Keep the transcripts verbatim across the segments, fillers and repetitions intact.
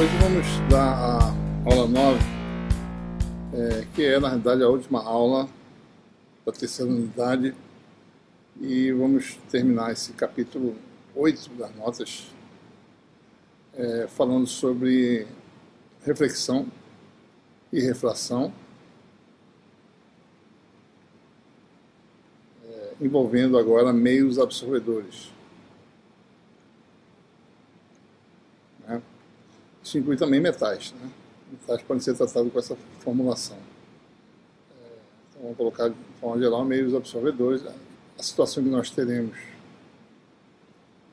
Hoje vamos estudar a aula nove, é, que é na realidade a última aula da terceira unidade, e vamos terminar esse capítulo oito das notas, é, falando sobre reflexão e refração, é, envolvendo agora meios absorvedores. Isso inclui também metais, né? Metais podem ser tratados com essa formulação. Então, vamos colocar de forma geral meios absorvedores. A situação que nós teremos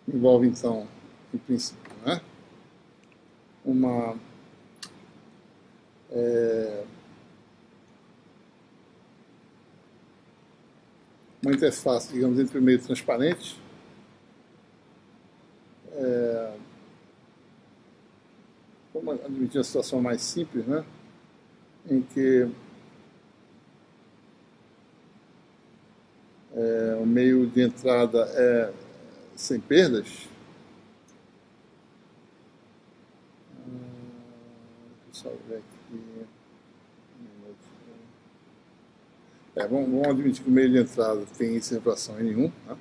envolve, então, em princípio, né? uma, é, uma interface, digamos, entre o meio transparente, é, vamos admitir uma situação mais simples, né? Em que é, o meio de entrada é sem perdas. Deixa eu ver aqui. É, vamos, vamos admitir que o meio de entrada tem sem refração N um, né?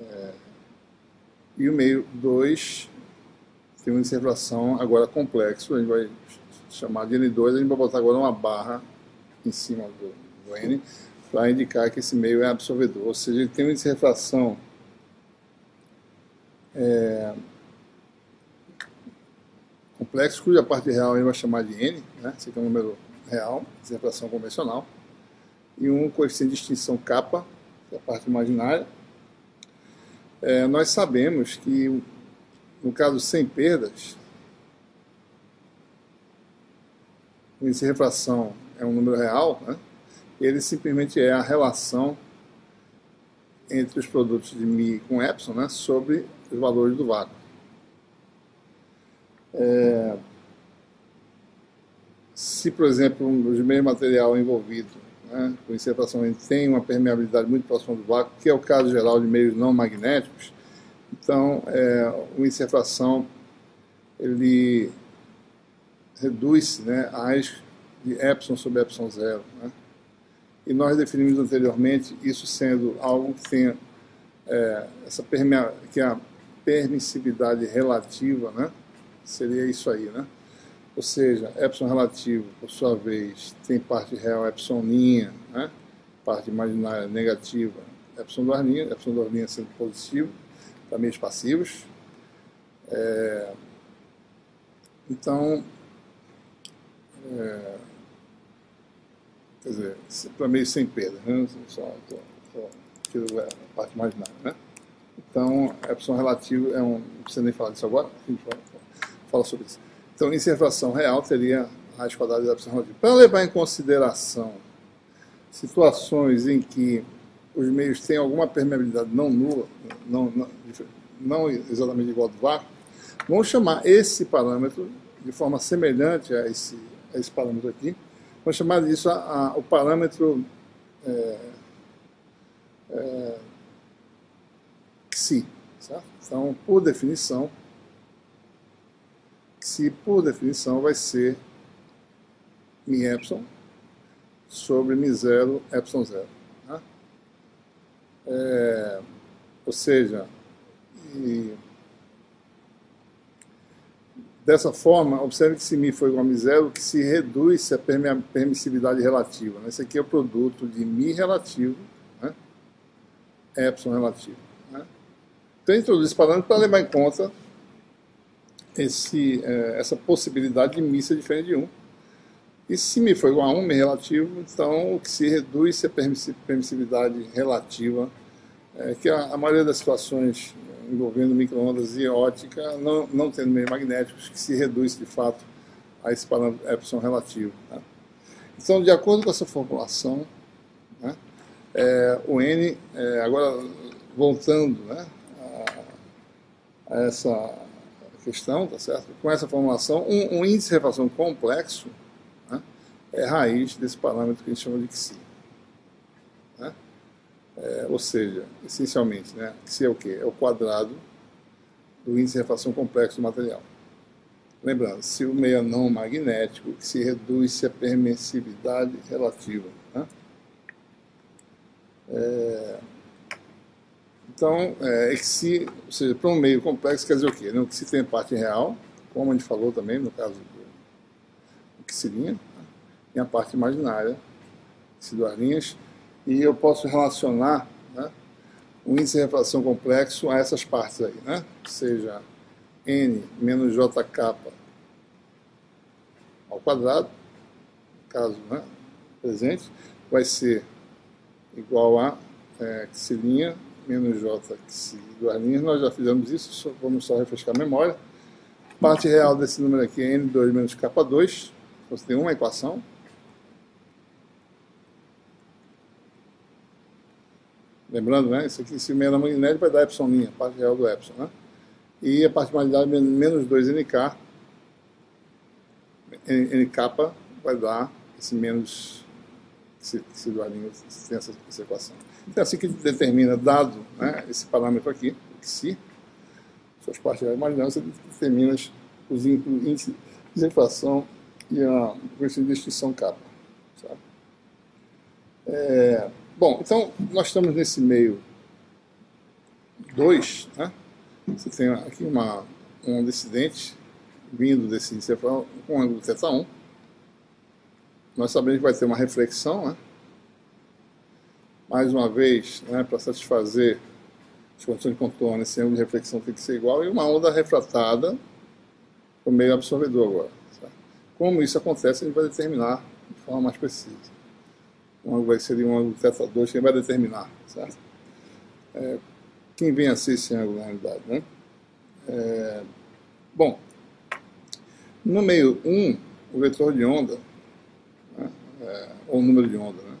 É, e o meio dois tem uma inserção agora complexo, a gente vai chamar de N dois, a gente vai botar agora uma barra em cima do, do N para indicar que esse meio é absorvedor, ou seja, ele tem uma inserção é, complexo, cuja parte real a gente vai chamar de N, né? Esse aqui é o número real, inserção convencional, e um coeficiente de extinção K, que é a parte imaginária. É, nós sabemos que no caso sem perdas, o índice de refração é um número real, né? Ele simplesmente é a relação entre os produtos de μ com ε, né? Sobre os valores do vácuo. É, se, por exemplo, um dos meios material envolvido, né? Com índice de refração tem uma permeabilidade muito próxima do vácuo, que é o caso geral de meios não magnéticos. Então, é, o índice de refração, ele reduz-se, né, as de ε sobre ε zero. Né? E nós definimos anteriormente isso sendo algo que tenha é, essa permea, que a permissividade relativa, né, seria isso aí. Né? Ou seja, ε relativo, por sua vez, tem parte real ε', né? Parte imaginária negativa, ε dois', ε dois' sendo positivo, para meios passivos. É, então, é, quer dizer, para meios sem perda, né? Só tô, tô, tiro a parte imaginária, né? Então, a opção relativa é um, não precisa nem falar disso agora, a gente fala sobre isso. Então, em refração real teria a raiz quadrada da opção relativa. Para levar em consideração situações em que os meios têm alguma permeabilidade não nula, não, não, não exatamente igual ao do vácuo, vamos chamar esse parâmetro, de forma semelhante a esse, a esse parâmetro aqui, vamos chamar disso a, a, o parâmetro é, é, Xi, certo? Então, por definição, Xi, por definição, vai ser μ' sobre μ zero, ε zero. É, ou seja, e dessa forma, observe que se μ for igual a μ zero, que se reduz a permissividade relativa. Né? Esse aqui é o produto de μ relativo, né? ε relativo. Né? Então, eu introduzo esse parâmetro para levar em conta esse, é, essa possibilidade de μ ser diferente de um. E se μ for igual a um, μ relativo, então o que se reduz é a permissividade relativa, é, que a, a maioria das situações envolvendo micro-ondas e ótica, não, não tendo meios magnéticos, que se reduz de fato a esse parâmetro ε relativo. Né? Então, de acordo com essa formulação, né, é, o N, é, agora voltando, né, a, a essa questão, tá certo? Com essa formulação, um, um índice de refração complexo é raiz desse parâmetro que a gente chama de Xi. Né? É, ou seja, essencialmente, né, Xi é o quê? É o quadrado do índice de refração complexo do material. Lembrando, se o meio não magnético, que se reduz-se a permissividade relativa. Né? É, então, é, é que se, ou seja, para um meio complexo quer dizer o quê? Não, que se tem parte real, como a gente falou também no caso do que se linha, tem a parte imaginária, se duas linhas, e eu posso relacionar, né, o índice de refração complexo a essas partes aí, né? Ou seja, n menos jk ao quadrado, no caso, né, presente, vai ser igual a é, que se linha menos j que se duas linhas, nós já fizemos isso, só, vamos só refrescar a memória. Parte real desse número aqui é n dois menos k dois, você tem uma equação. Lembrando, né, isso aqui, se meio na magnética, vai dar epsilon linha, parte real do epsilon, né? E a parte magnética menos dois n k, nk vai dar esse menos, se, se duas linhas, tem essa, essa equação. Então, assim que determina, dado, né, esse parâmetro aqui, que se suas partes reais imaginárias, você determina os índices de refração e a coeficiente de extinção k. Sabe? É... Bom, então, nós estamos nesse meio dois, né? Você tem aqui uma, um decidente vindo desse índice com um ângulo θ um. Nós sabemos que vai ter uma reflexão, né? Mais uma vez, né, para satisfazer as condições de contorno, esse ângulo de reflexão tem que ser igual, e uma onda refratada para o meio absorvedor agora. Sabe? Como isso acontece, a gente vai determinar de forma mais precisa. Vai ser um ângulo θ dois, quem vai determinar, certo? É, quem vem a ser esse ângulo, na realidade, né? É, bom, no meio um, o vetor de onda, né? É, ou o número de onda, né?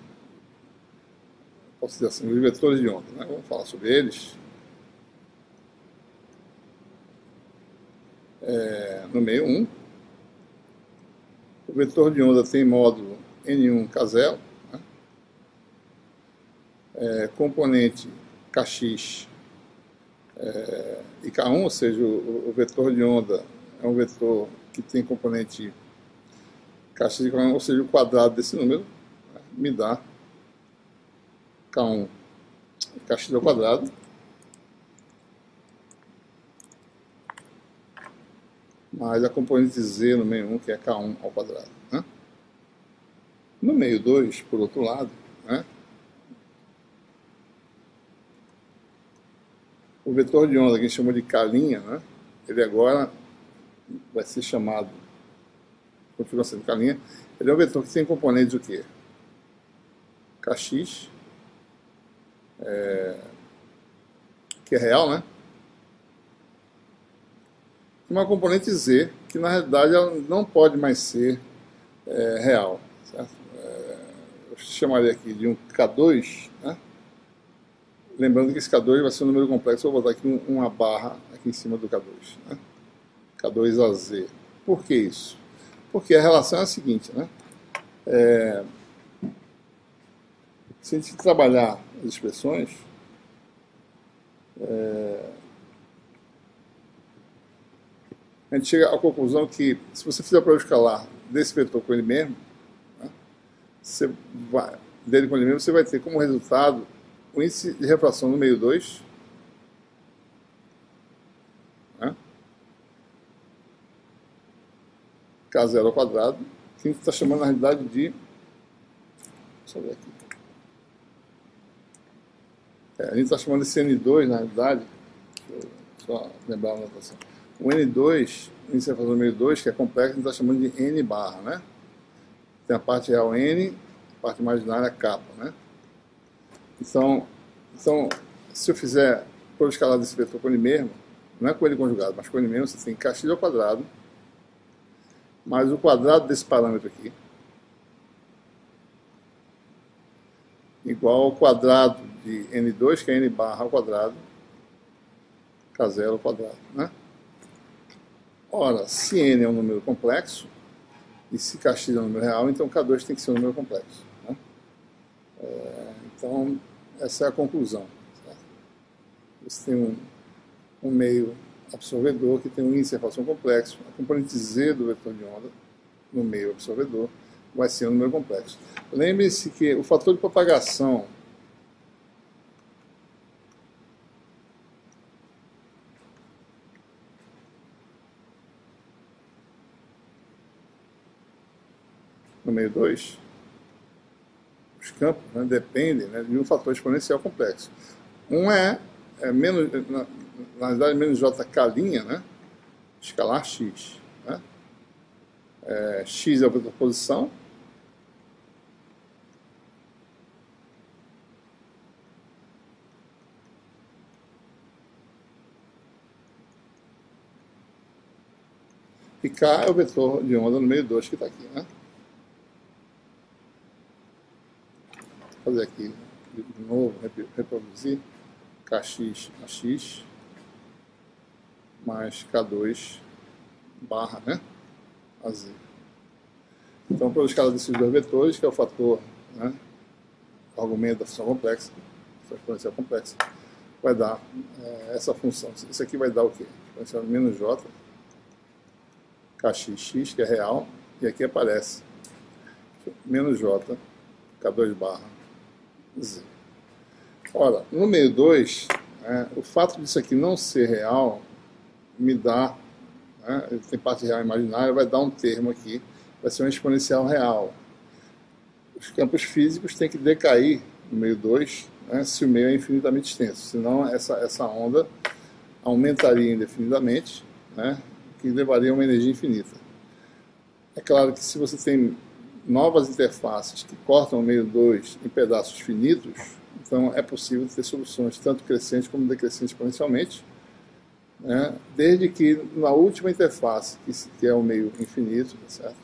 Posso dizer assim, os vetores de onda, né? Vamos falar sobre eles. É, no meio um, o vetor de onda tem módulo n um k zero, É, componente kx é, e k um, ou seja, o, o vetor de onda é um vetor que tem componente kx e k um, ou seja, o quadrado desse número, né, me dá k um kx ao quadrado mais a componente z no meio um, que é k um ao quadrado. Né? No meio dois, por outro lado, né, o vetor de onda, que a gente chamou de K', né? Ele agora vai ser chamado, configuração de K', ele é um vetor que tem componentes o quê? Kx, é, que é real, né? E uma componente Z, que na realidade ela não pode mais ser é, real. Certo? É, eu chamaria aqui de um K dois, né? Lembrando que esse K dois vai ser um número complexo, eu vou botar aqui um, uma barra aqui em cima do K dois. Né? K dois A Z. Por que isso? Porque a relação é a seguinte, né? É... Se a gente trabalhar as expressões, é... a gente chega à conclusão que, se você fizer a prova escalar desse vetor com ele mesmo, né? Você vai... dele com ele mesmo, você vai ter como resultado o índice de refração no meio dois, né? K zero ao quadrado, que a gente está chamando na realidade de, deixa eu ver aqui, é, a gente está chamando esse N dois na realidade, deixa eu só lembrar a notação, o N dois, o índice de refração no meio dois, que é complexo, a gente está chamando de N barra, né? Tem a parte real N, a parte imaginária K, né? Então, então, se eu fizer por escalar desse vetor com ele mesmo, não é com ele conjugado, mas com ele mesmo, você tem kx ao quadrado, mais o quadrado desse parâmetro aqui, igual ao quadrado de N dois, que é N barra ao quadrado, K zero ao quadrado. Né? Ora, se N é um número complexo, e se kx é um número real, então K dois tem que ser um número complexo. Né? É... Então, essa é a conclusão. Certo? Você tem um, um meio absorvedor que tem um índice de refração complexo, a componente Z do vetor de onda no meio absorvedor vai ser um número complexo. Lembre-se que o fator de propagação no meio dois, os campos, né, dependem, né, de um fator exponencial complexo. Um é, é menos, na, na verdade, menos jk', né, escalar x. Né? É, x é o vetor de posição. E k é o vetor de onda no meio dois que está aqui. Né? Vou fazer aqui de novo, reproduzir kx ax mais k dois barra, né, az. Então, pela escala desses dois vetores, que é o fator, né, argumento da função complexa, função exponencial complexa, vai dar é, essa função. Isso aqui vai dar o quê? Exponencial menos j, kxx, que é real, e aqui aparece menos j, k dois barra, Z. Ora, no meio dois, né, o fato disso aqui não ser real me dá, né, tem parte real e imaginária, vai dar um termo aqui, vai ser um exponencial real. Os campos físicos têm que decair no meio dois, né, se o meio é infinitamente extenso, senão essa, essa onda aumentaria indefinidamente, né, que levaria a uma energia infinita. É claro que se você tem novas interfaces que cortam o meio dois em pedaços finitos, então é possível ter soluções tanto crescentes como decrescentes exponencialmente, né? Desde que na última interface, que é o meio infinito, certo?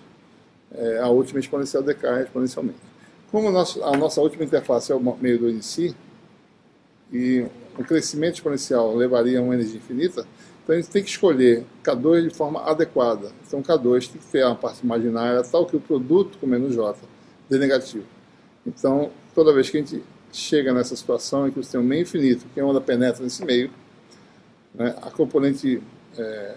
É, a última exponencial decai exponencialmente. Como a nossa, a nossa última interface é o meio dois em si, e o crescimento exponencial levaria a uma energia infinita, então a gente tem que escolher k dois de forma adequada. Então k dois tem que ter uma parte imaginária tal que o produto com menos j dê negativo. Então, toda vez que a gente chega nessa situação em que você tem um meio infinito, que a onda penetra nesse meio, né, a componente é,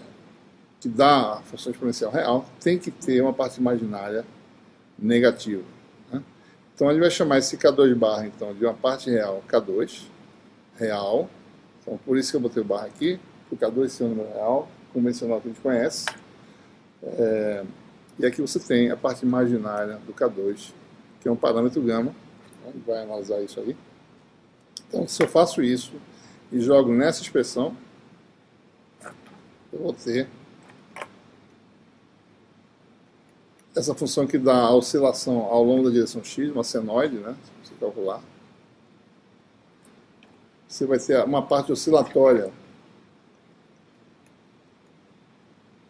que dá a função exponencial real tem que ter uma parte imaginária negativa. Né? Então a gente vai chamar esse k dois barra então, de uma parte real k dois, real, então por isso que eu botei o barra aqui, o k dois ser um número real, convencional que a gente conhece, é, e aqui você tem a parte imaginária do k dois, que é um parâmetro gama, né, vai analisar isso aí. Então se eu faço isso e jogo nessa expressão, eu vou ter essa função que dá a oscilação ao longo da direção x, uma senoide, né, se você calcular, você vai ter uma parte oscilatória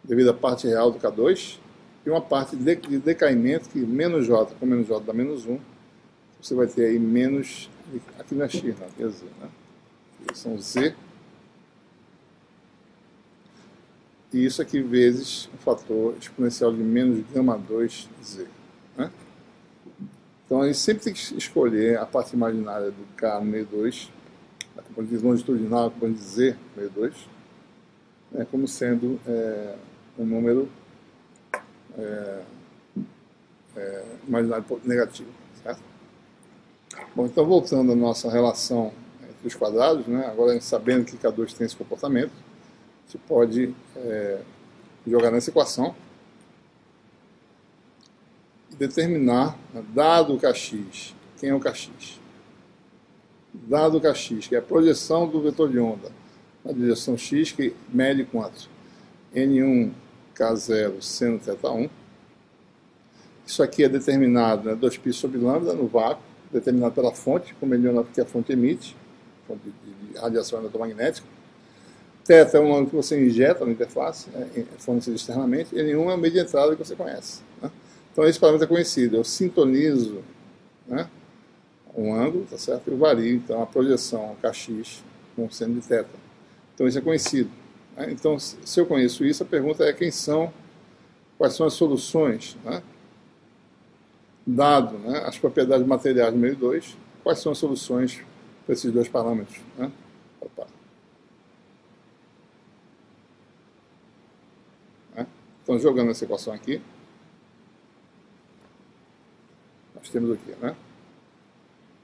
devido à parte real do k dois e uma parte de decaimento que menos j com menos j dá menos um. Você vai ter aí menos, aqui não é x, não, aqui é z, né? São z. E isso aqui vezes o fator exponencial de menos γ2 z. Né? Então a gente sempre tem que escolher a parte imaginária do k no meio dois, a componente longitudinal, a componente z no meio dois, né, como sendo é, um número é, é, imaginário negativo. Certo? Bom, então voltando à nossa relação entre os quadrados, né, agora sabendo que k dois tem esse comportamento, você pode é, jogar nessa equação e determinar, né, dado o kx, quem é o kx? Dado kx, que é a projeção do vetor de onda na direção x, que mede quanto? n um, k zero, seno θ1. Isso aqui é determinado, né, dois π sobre lambda no vácuo, determinado pela fonte, como ele que a fonte emite, fonte de radiação eletromagnética. θ é um ângulo que você injeta na interface, é fornecido externamente. n um é o meio de entrada que você conhece. Né? Então esse parâmetro é conhecido, eu sintonizo, né, um ângulo, tá certo? Eu vario então a projeção kx com seno de θ. Então isso é conhecido. Né? Então se eu conheço isso, a pergunta é quem são, quais são as soluções, né? Dado, né, as propriedades materiais do meio dois, quais são as soluções para esses dois parâmetros? Né? Opa. Então, jogando essa equação aqui, nós temos aqui, né?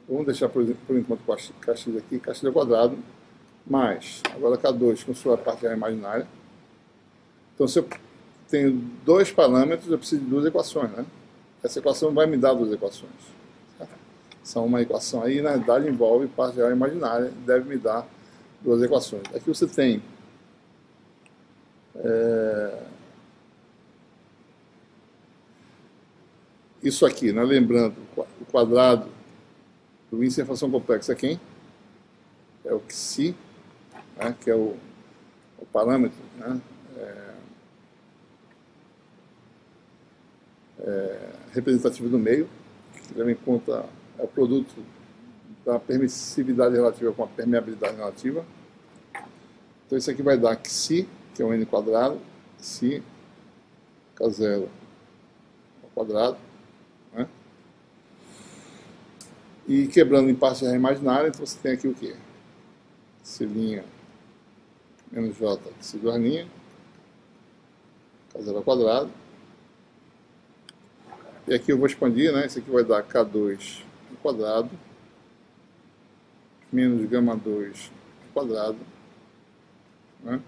Vamos deixar por, por enquanto Kx aqui, Kx ao quadrado, mais, agora K dois com sua parte imaginária. Então, se eu tenho dois parâmetros, eu preciso de duas equações, né? Essa equação vai me dar duas equações. São uma equação aí, na verdade, envolve parte imaginária, deve me dar duas equações. Aqui você tem é, isso aqui, né? Lembrando, o quadrado do índice em função complexa é quem? É o Xi, né? Que é o, o parâmetro, né? É, é, representativo do meio, que leva em conta é o produto da permissividade relativa com a permeabilidade relativa. Então isso aqui vai dar Xi, que é o n quadrado, Xi, K zero ao quadrado, né? E quebrando em parte imaginária, então você tem aqui o quê? Xi' menos J, Xi' K zero ao quadrado. E aqui eu vou expandir, né? Isso aqui vai dar K dois ao quadrado, menos gama dois ao quadrado, né?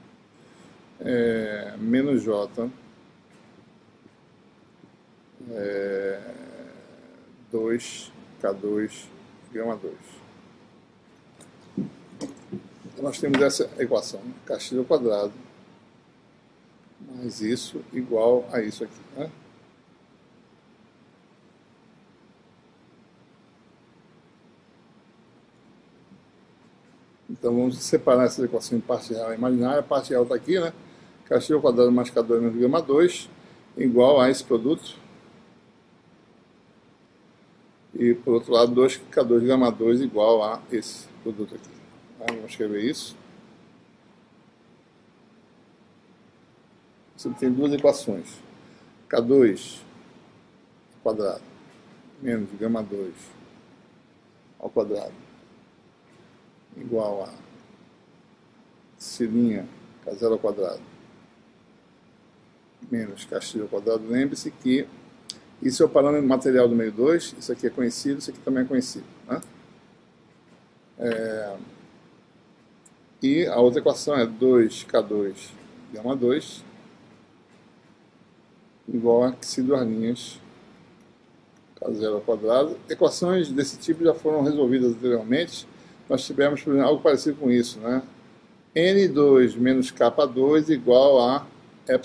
É, menos J, é, dois, K dois, gama dois. Então nós temos essa equação, né? Kx ao quadrado, mais isso igual a isso aqui, né? Então vamos separar essas equações em parte real e imaginária. A parte real está aqui, né? Kx ao quadrado mais K dois menos gama dois, igual a esse produto. E por outro lado, dois K dois gama dois igual a esse produto aqui. Aí vamos escrever isso. Você tem duas equações. K dois ao quadrado menos gama dois ao quadrado, igual a Xi' K zero ao quadrado menos Kx ao quadrado. Lembre-se que isso é o parâmetro material do meio dois, isso aqui é conhecido, isso aqui também é conhecido, né? É, e a outra equação é dois K dois gama dois igual a Xi' K zero ao quadrado. Equações desse tipo já foram resolvidas anteriormente. Nós tivemos, por exemplo, algo parecido com isso, né? N dois menos K dois igual a ε',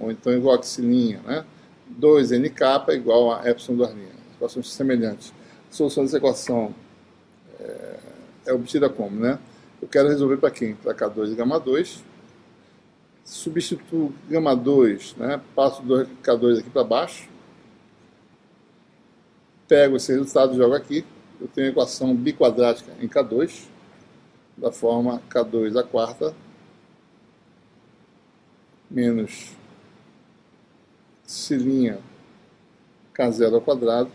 ou então igual a Xi', né? dois N K igual a ε'. Equações semelhantes. A solução dessa equação é, é obtida como, né? Eu quero resolver para quem? Para K dois e gama dois. Substituo gama dois, né? Passo K dois aqui para baixo. Pego esse resultado e jogo aqui. Eu tenho a equação biquadrática em K dois, da forma K dois à quarta menos Xi' K zero ao quadrado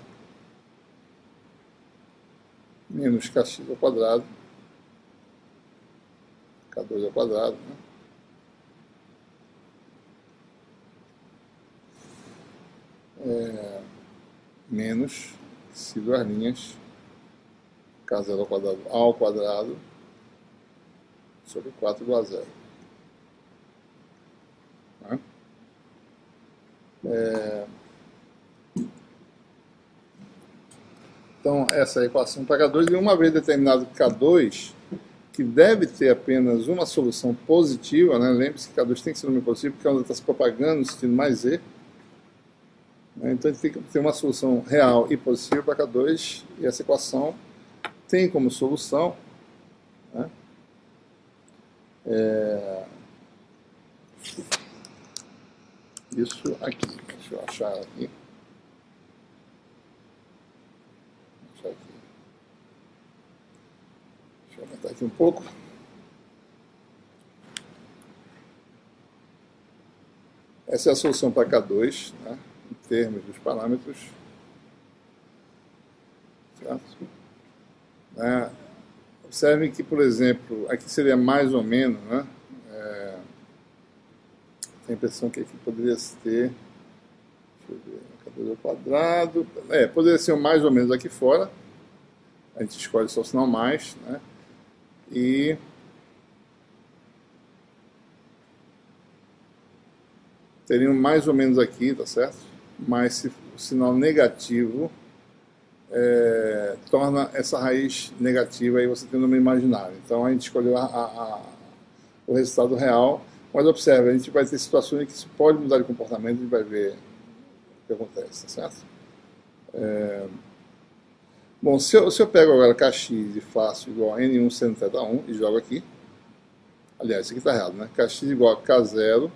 menos Kx ao quadrado, K dois ao quadrado, né? É, menos Xi' K zero ao quadrado, ao quadrado sobre quatro igual a zero. Né? É... Então, essa é a equação para K dois. E uma vez determinado K dois, que deve ter apenas uma solução positiva, né? Lembre-se que K dois tem que ser um número positivo, porque ela está se propagando no sentido mais Z. Então, a gente tem que ter uma solução real e positiva para K dois, e essa equação tem como solução, né? É... isso aqui. Deixa eu achar aqui. Deixa eu, aqui. Deixa eu aumentar aqui um pouco. Essa é a solução para K dois, né? Em termos dos parâmetros. Certo? Né? Observem que, por exemplo, aqui seria mais ou menos, né? É, a impressão que aqui poderia ter, deixa eu ver, cadê o quadrado? É, poderia ser mais ou menos aqui fora. A gente escolhe só o sinal mais, né? E teriam mais ou menos aqui, tá certo? Mas se o sinal negativo é, torna essa raiz negativa e você tem um número imaginário. Então a gente escolheu a, a, a, o resultado real. Mas observe, a gente vai ter situações em que isso pode mudar de comportamento, a gente vai ver o que acontece, tá certo? É... Bom, se eu, se eu pego agora kx e faço igual a n um seno θ um e jogo aqui, aliás, isso aqui está errado, né? kx igual a k zero,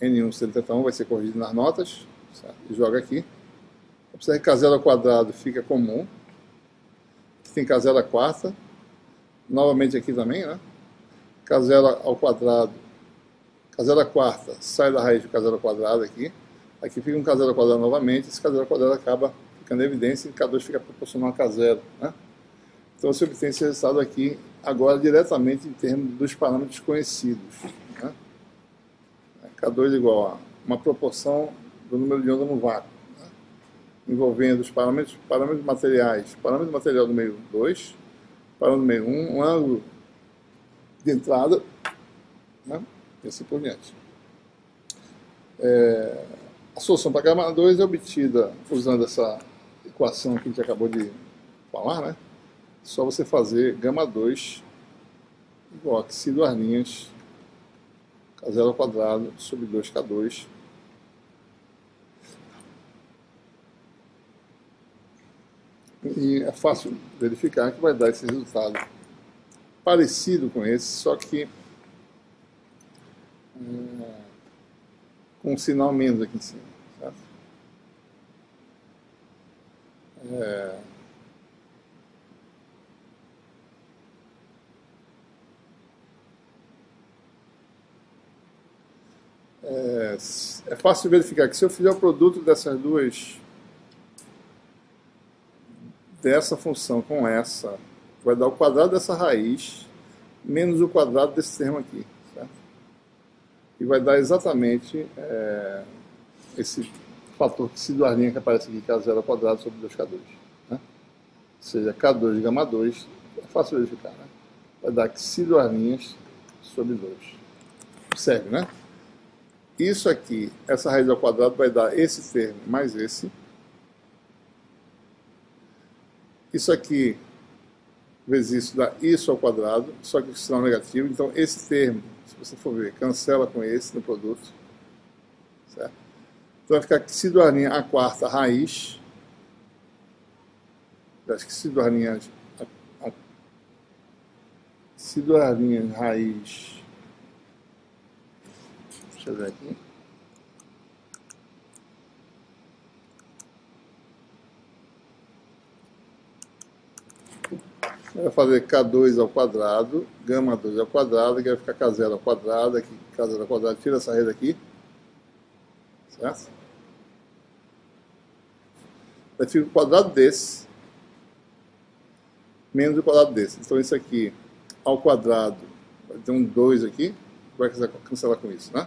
n um seno θ um vai ser corrigido nas notas, certo? E joga aqui. Observe que k zero ao quadrado fica comum, aqui tem k zero à quarta, novamente aqui também, né? k zero ao quadrado, k zero à quarta sai da raiz do k zero ao quadrado aqui, aqui fica um k zero ao quadrado novamente, esse k zero ao quadrado acaba ficando em evidência e k dois fica proporcional a k zero, né? Então você obtém esse resultado aqui, agora diretamente em termos dos parâmetros conhecidos, né? k dois igual a uma proporção do número de onda no vácuo, né? Envolvendo os parâmetros, parâmetros materiais, parâmetro material do meio dois, parâmetro do meio um, um ângulo de entrada, né? E assim por diante. É, a solução para gama dois é obtida usando essa equação que a gente acabou de falar, né? Só você fazer gama dois igual a que se duas linhas k zero ao quadrado sobre dois k dois e é fácil verificar que vai dar esse resultado parecido com esse, só que hum, com um sinal menos aqui em cima, certo? É... É, é fácil verificar que se eu fizer o produto dessas duas, dessa função com essa, vai dar o quadrado dessa raiz menos o quadrado desse termo aqui, certo? E vai dar exatamente é, esse fator que se duas linhas que aparece aqui, k zero ao quadrado sobre dois k dois, né? Ou seja, k dois gama dois, é fácil verificar, né? Vai dar que se duas linhas sobre dois. Observe, né? Isso aqui, essa raiz ao quadrado vai dar esse termo mais esse. Isso aqui vezes isso dá isso ao quadrado, só que o sinal negativo, então esse termo, se você for ver, cancela com esse no produto, certo? Então vai ficar que se duas linhas a quarta raiz, acho que se duas linhas a, a, se duas linhas raiz, deixa eu ver aqui, vai fazer k dois ao quadrado, gama dois ao quadrado, que vai ficar k zero ao quadrado, aqui k zero ao quadrado, tira essa raiz daqui, certo? Vai ficar o quadrado desse, menos o quadrado desse. Então isso aqui, ao quadrado, vai ter um dois aqui, vai cancelar com isso, né?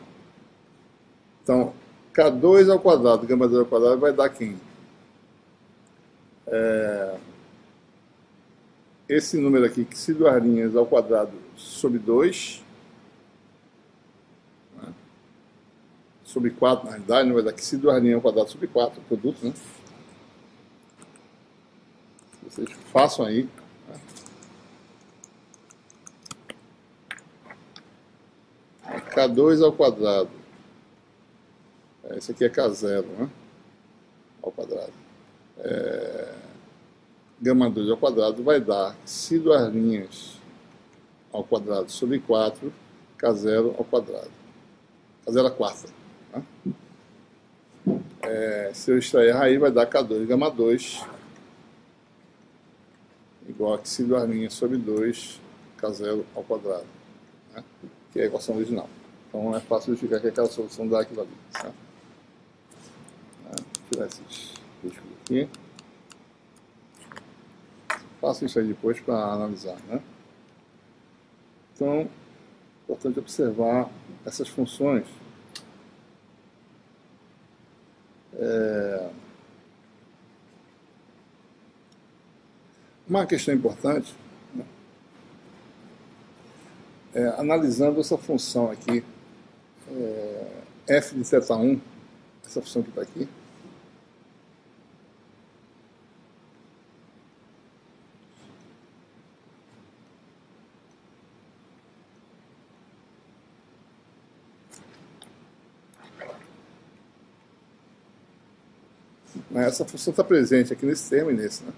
Então, k dois ao quadrado, gama dois ao quadrado, vai dar quem? É... Esse número aqui, que se duas linhas ao quadrado sobre dois, né? Sobre quatro, na realidade, não vai dar que se duas linhas ao quadrado sobre quatro, o produto, né? Vocês façam aí. Né? k dois ao quadrado. Esse aqui é k zero, né? Ao quadrado. É... Gama dois ao quadrado vai dar, se duas linhas ao quadrado sobre quatro, k zero ao quadrado. k zero à quarta. Né? É, se eu extrair a raiz, vai dar k dois gama dois, igual a que se duas linhas sobre dois, k zero ao quadrado. Né? Que é a equação original. Então é fácil verificar que aquela solução dá aquilo ali. Tá? Tirar esses riscos aqui. Faço isso aí depois para analisar, né? Então, importante observar essas funções. É... Uma questão importante, né? É, analisando essa função aqui, é, f de θ um, essa função que está aqui, essa função está presente aqui nesse termo e nesse, né?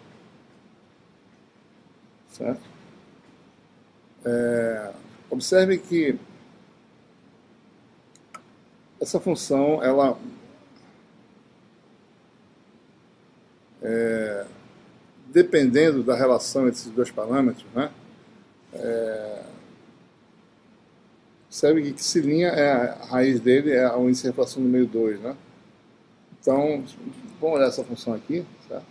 Certo? É, observe que essa função, ela é, dependendo da relação entre esses dois parâmetros, né? É, observe que se linha é a raiz dele é o índice de refração do meio dois, né? Então, vamos olhar essa função aqui, certo?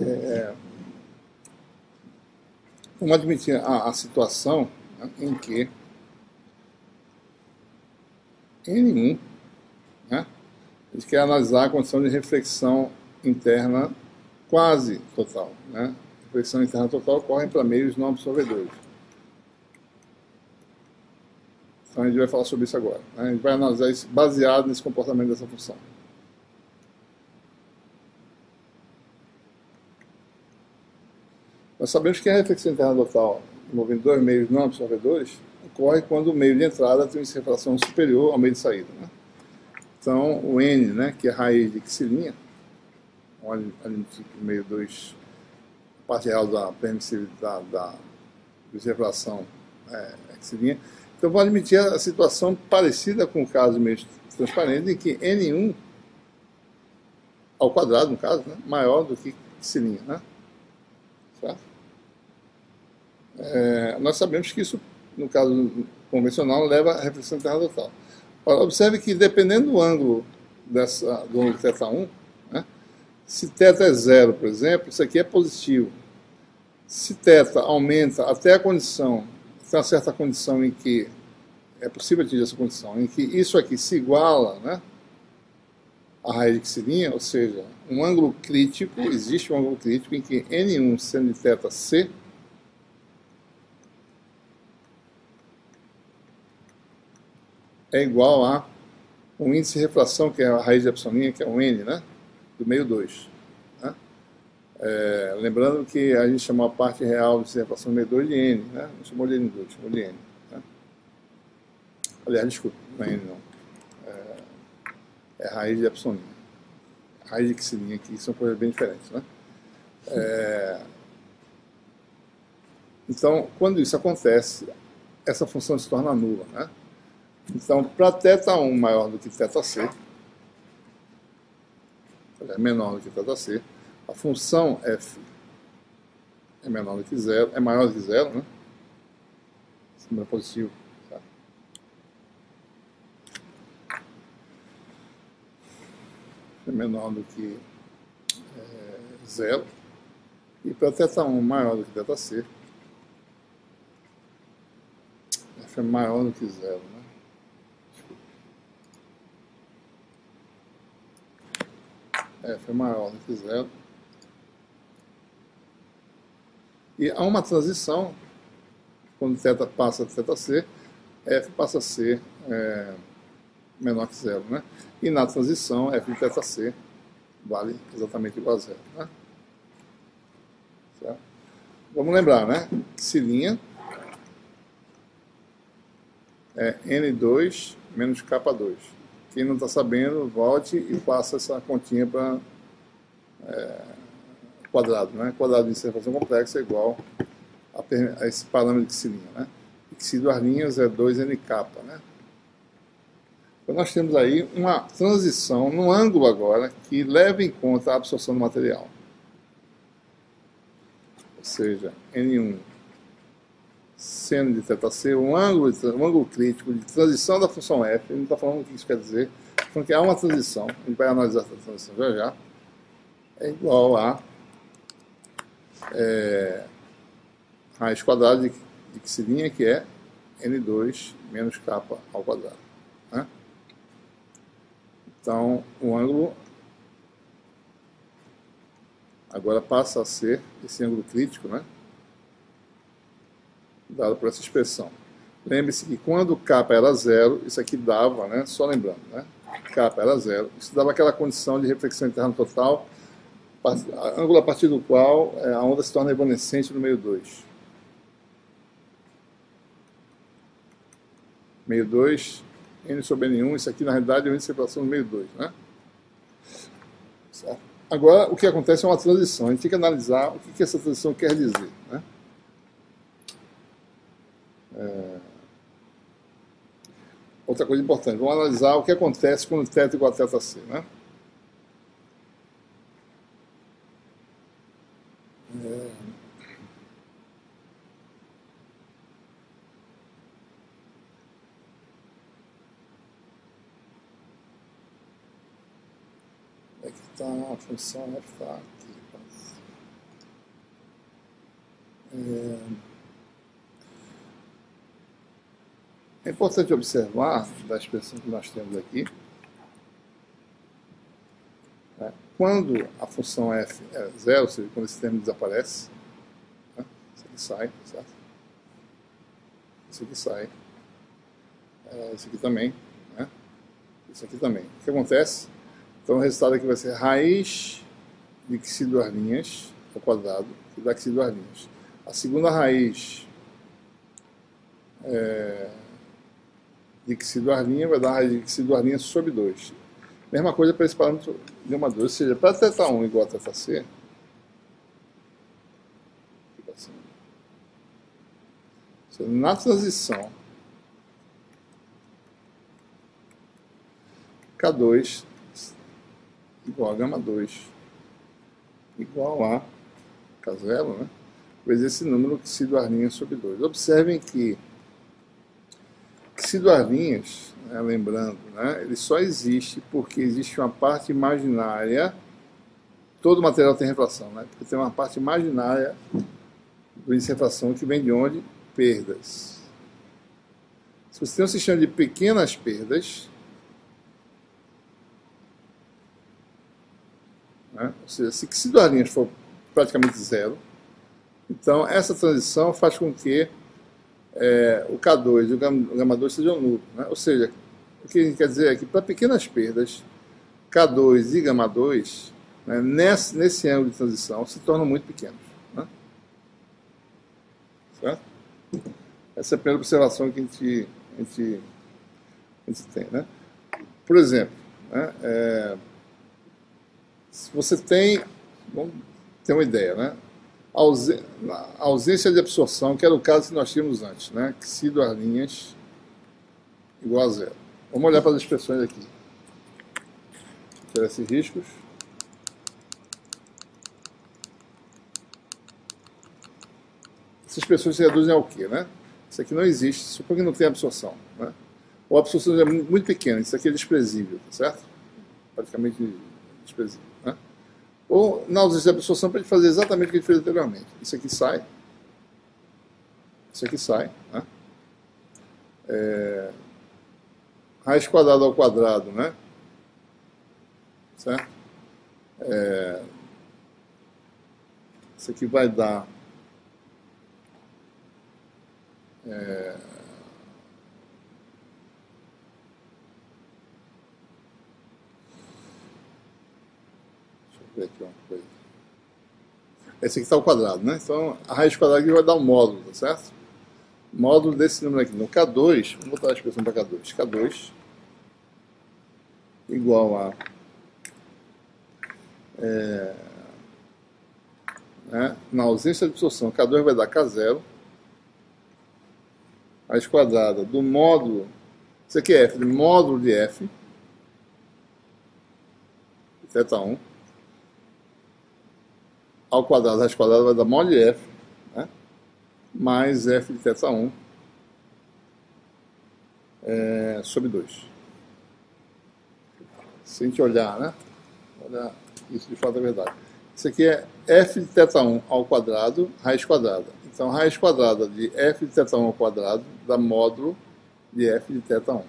É, vamos admitir a, a situação em que N um, né? A gente quer analisar a condição de reflexão interna quase total, né? Reflexão interna total ocorre para meios não absorvedores. Então a gente vai falar sobre isso agora, né? A gente vai analisar isso baseado nesse comportamento dessa função. Nós sabemos que a reflexão interna total envolvendo dois meios não absorvedores ocorre quando o meio de entrada tem uma refração superior ao meio de saída, né? Então, o N, né, que é a raiz de que se linha, olha ali no meio dois, a parte real da permissividade da observação é, que se linha. Então, vou admitir a situação parecida com o caso mesmo transparente, em que N um, ao quadrado, no caso, né, maior do que que se linha, né? Certo? É, nós sabemos que isso, no caso convencional, leva à reflexão interna total. Observe que, dependendo do ângulo dessa, do ângulo θ um, né, se θ é zero, por exemplo, isso aqui é positivo. Se θ aumenta até a condição, até uma certa condição em que é possível atingir essa condição, em que isso aqui se iguala, né, à raiz de que se linha, ou seja, um ângulo crítico, existe um ângulo crítico em que N um sendo de θc, é igual a um índice de refração, que é a raiz de epsilon, que é o N, né? Do meio dois. Né? É, lembrando que a gente chamou a parte real do índice de refração do meio dois de N, né? Não chamou de N dois, chamou de N. Né? Aliás, desculpa, não é N não. É, é a raiz de epsilon. A raiz de que se linha aqui são coisas bem diferentes, né? É, então, quando isso acontece, essa função se torna nula, né? Então, para θ um maior do que θc, menor do que θc, a função f é menor do que zero, é maior do que zero, né? Esse número é positivo. Tá? É menor do que é, zero. E para θ um maior do que θc, f é maior do que zero, né? F é maior do que zero. E há uma transição, quando θ passa de θc, F passa a ser é, menor que zero, né? E na transição, F de θc vale exatamente igual a zero, né? Certo? Vamos lembrar, né? Que se linha é N dois menos K dois. Quem não está sabendo, volte e faça essa continha para é, quadrado, né? Quadrado de refração complexa é igual a, a esse parâmetro de X-linha, né? X-linhas é dois N K, né? Então nós temos aí uma transição num ângulo agora que leva em conta a absorção do material. Ou seja, N um seno de θc, um ângulo, um ângulo crítico de transição da função f. Ele não está falando o que isso quer dizer, está falando que há uma transição, a gente vai analisar essa transição já já, é igual a é, raiz quadrada de, de que se linha, que é n dois menos k ao quadrado. Né? Então, o ângulo agora passa a ser esse ângulo crítico, né? Dado por essa expressão. Lembre-se que quando k era zero, isso aqui dava, né? Só lembrando, né? K era zero, isso dava aquela condição de reflexão interna total, ângulo a partir do qual a onda se torna evanescente no meio dois. Meio dois, n sobre n um, isso aqui na realidade é o índice de separação do meio dois, né? Certo? Agora, o que acontece é uma transição, a gente tem que analisar o que essa transição quer dizer, né? É... Outra coisa importante, vamos analisar o que acontece quando θ igual a θc, né? É... É que está a função f, está aqui. É... É importante observar, da expressão que nós temos aqui, né, quando a função f é zero, ou seja, quando esse termo desaparece, né, isso aqui sai, certo? Isso aqui sai, é, isso aqui também, né, isso aqui também. O que acontece? Então o resultado aqui vai ser raiz de que duas linhas ao quadrado, que dá que duas linhas. A segunda raiz é... de que se duas linhas vai dar raiz de que se duas linhas sobre dois. Mesma coisa para esse parâmetro de uma dois, ou seja, para θ um igual a θc, fica assim. Seja, na transição, k dois igual a γ dois igual a k zero, né? Vezes esse número que se duas linhas sobre dois. Observem que duas linhas, né, lembrando, né, ele só existe porque existe uma parte imaginária, todo material tem refração, né, porque tem uma parte imaginária do índice de refração que vem de onde? Perdas. Se você tem um sistema de pequenas perdas, né, ou seja, se, se duas linhas for praticamente zero, então essa transição faz com que É, o K dois e o γ dois sejam nulos, né? Ou seja, o que a gente quer dizer é que para pequenas perdas, K dois e γ dois, né, nesse, nesse ângulo de transição, se tornam muito pequenos, né? Certo? Essa é a primeira observação que a gente, a gente, a gente tem, né? Por exemplo, né, é, se você tem, vamos ter uma ideia, né? A ausência de absorção, que era o caso que nós tínhamos antes, né? Que se duas linhas igual a zero. Vamos olhar para as expressões aqui. Tirar esses riscos. Essas expressões se reduzem ao quê, né? Isso aqui não existe, suponho que não tem absorção, né? Ou a absorção é muito pequena, isso aqui é desprezível, tá certo? Praticamente desprezível, né? Ou na ausência de absorção para a gente fazer exatamente o que a gente fez anteriormente. Isso aqui sai. Isso aqui sai. Né? É... Raiz quadrada ao quadrado, né? Certo? É... Isso aqui vai dar... É... Aqui uma coisa. Esse aqui está ao quadrado, né? Então a raiz quadrada aqui vai dar um módulo, tá certo? Módulo desse número aqui. No K dois, vamos botar a expressão para K dois. K dois igual a é, né? Na ausência de absorção, K dois vai dar K zero. Raiz quadrada do módulo. Isso aqui é F, do módulo de F. θ um. Ao quadrado, raiz quadrada vai dar mod f, né? mais f de θ1 é, sobre dois. Se a gente olhar, né? Olha, isso de fato é verdade. Isso aqui é f de θ1 ao quadrado, raiz quadrada. Então, raiz quadrada de f de θ1 ao quadrado dá módulo de f de θ1.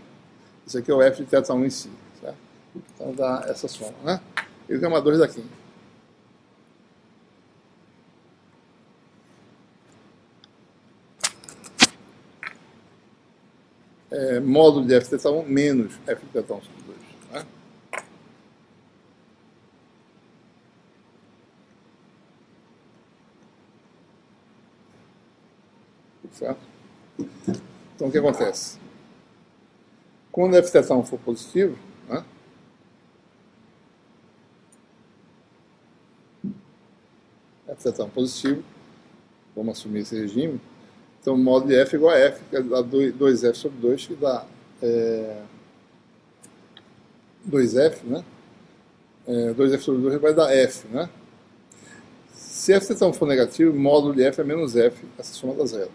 Isso aqui é o f de θ1 em si, certo? Então dá essa soma, né? E o gama dois daqui. É, módulo de f de θ1 menos f de θ1 sobre dois. Né? Certo? Então o que acontece? Quando f de θ1 for positivo, né? F de θ1 positivo, vamos assumir esse regime. Então, o módulo de f é igual a f, que dá dois f sobre dois, que dá é, dois f, né? É, dois f sobre dois vai dar f, né? Se f de θ1 for negativo, o módulo de f é menos f, essa soma dá zero.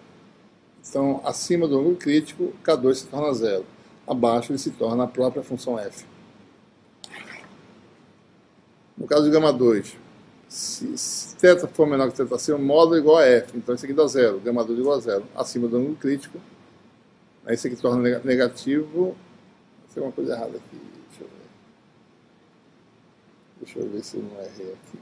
Então, acima do ângulo crítico, K dois se torna zero. Abaixo, ele se torna a própria função f. No caso de γ dois, se θ for menor que θc, o módulo é igual a f, então isso aqui dá zero, γ dois igual a zero, acima do ângulo crítico, aí isso aqui torna negativo, tem uma coisa errada aqui, deixa eu ver, deixa eu ver se eu não errei aqui.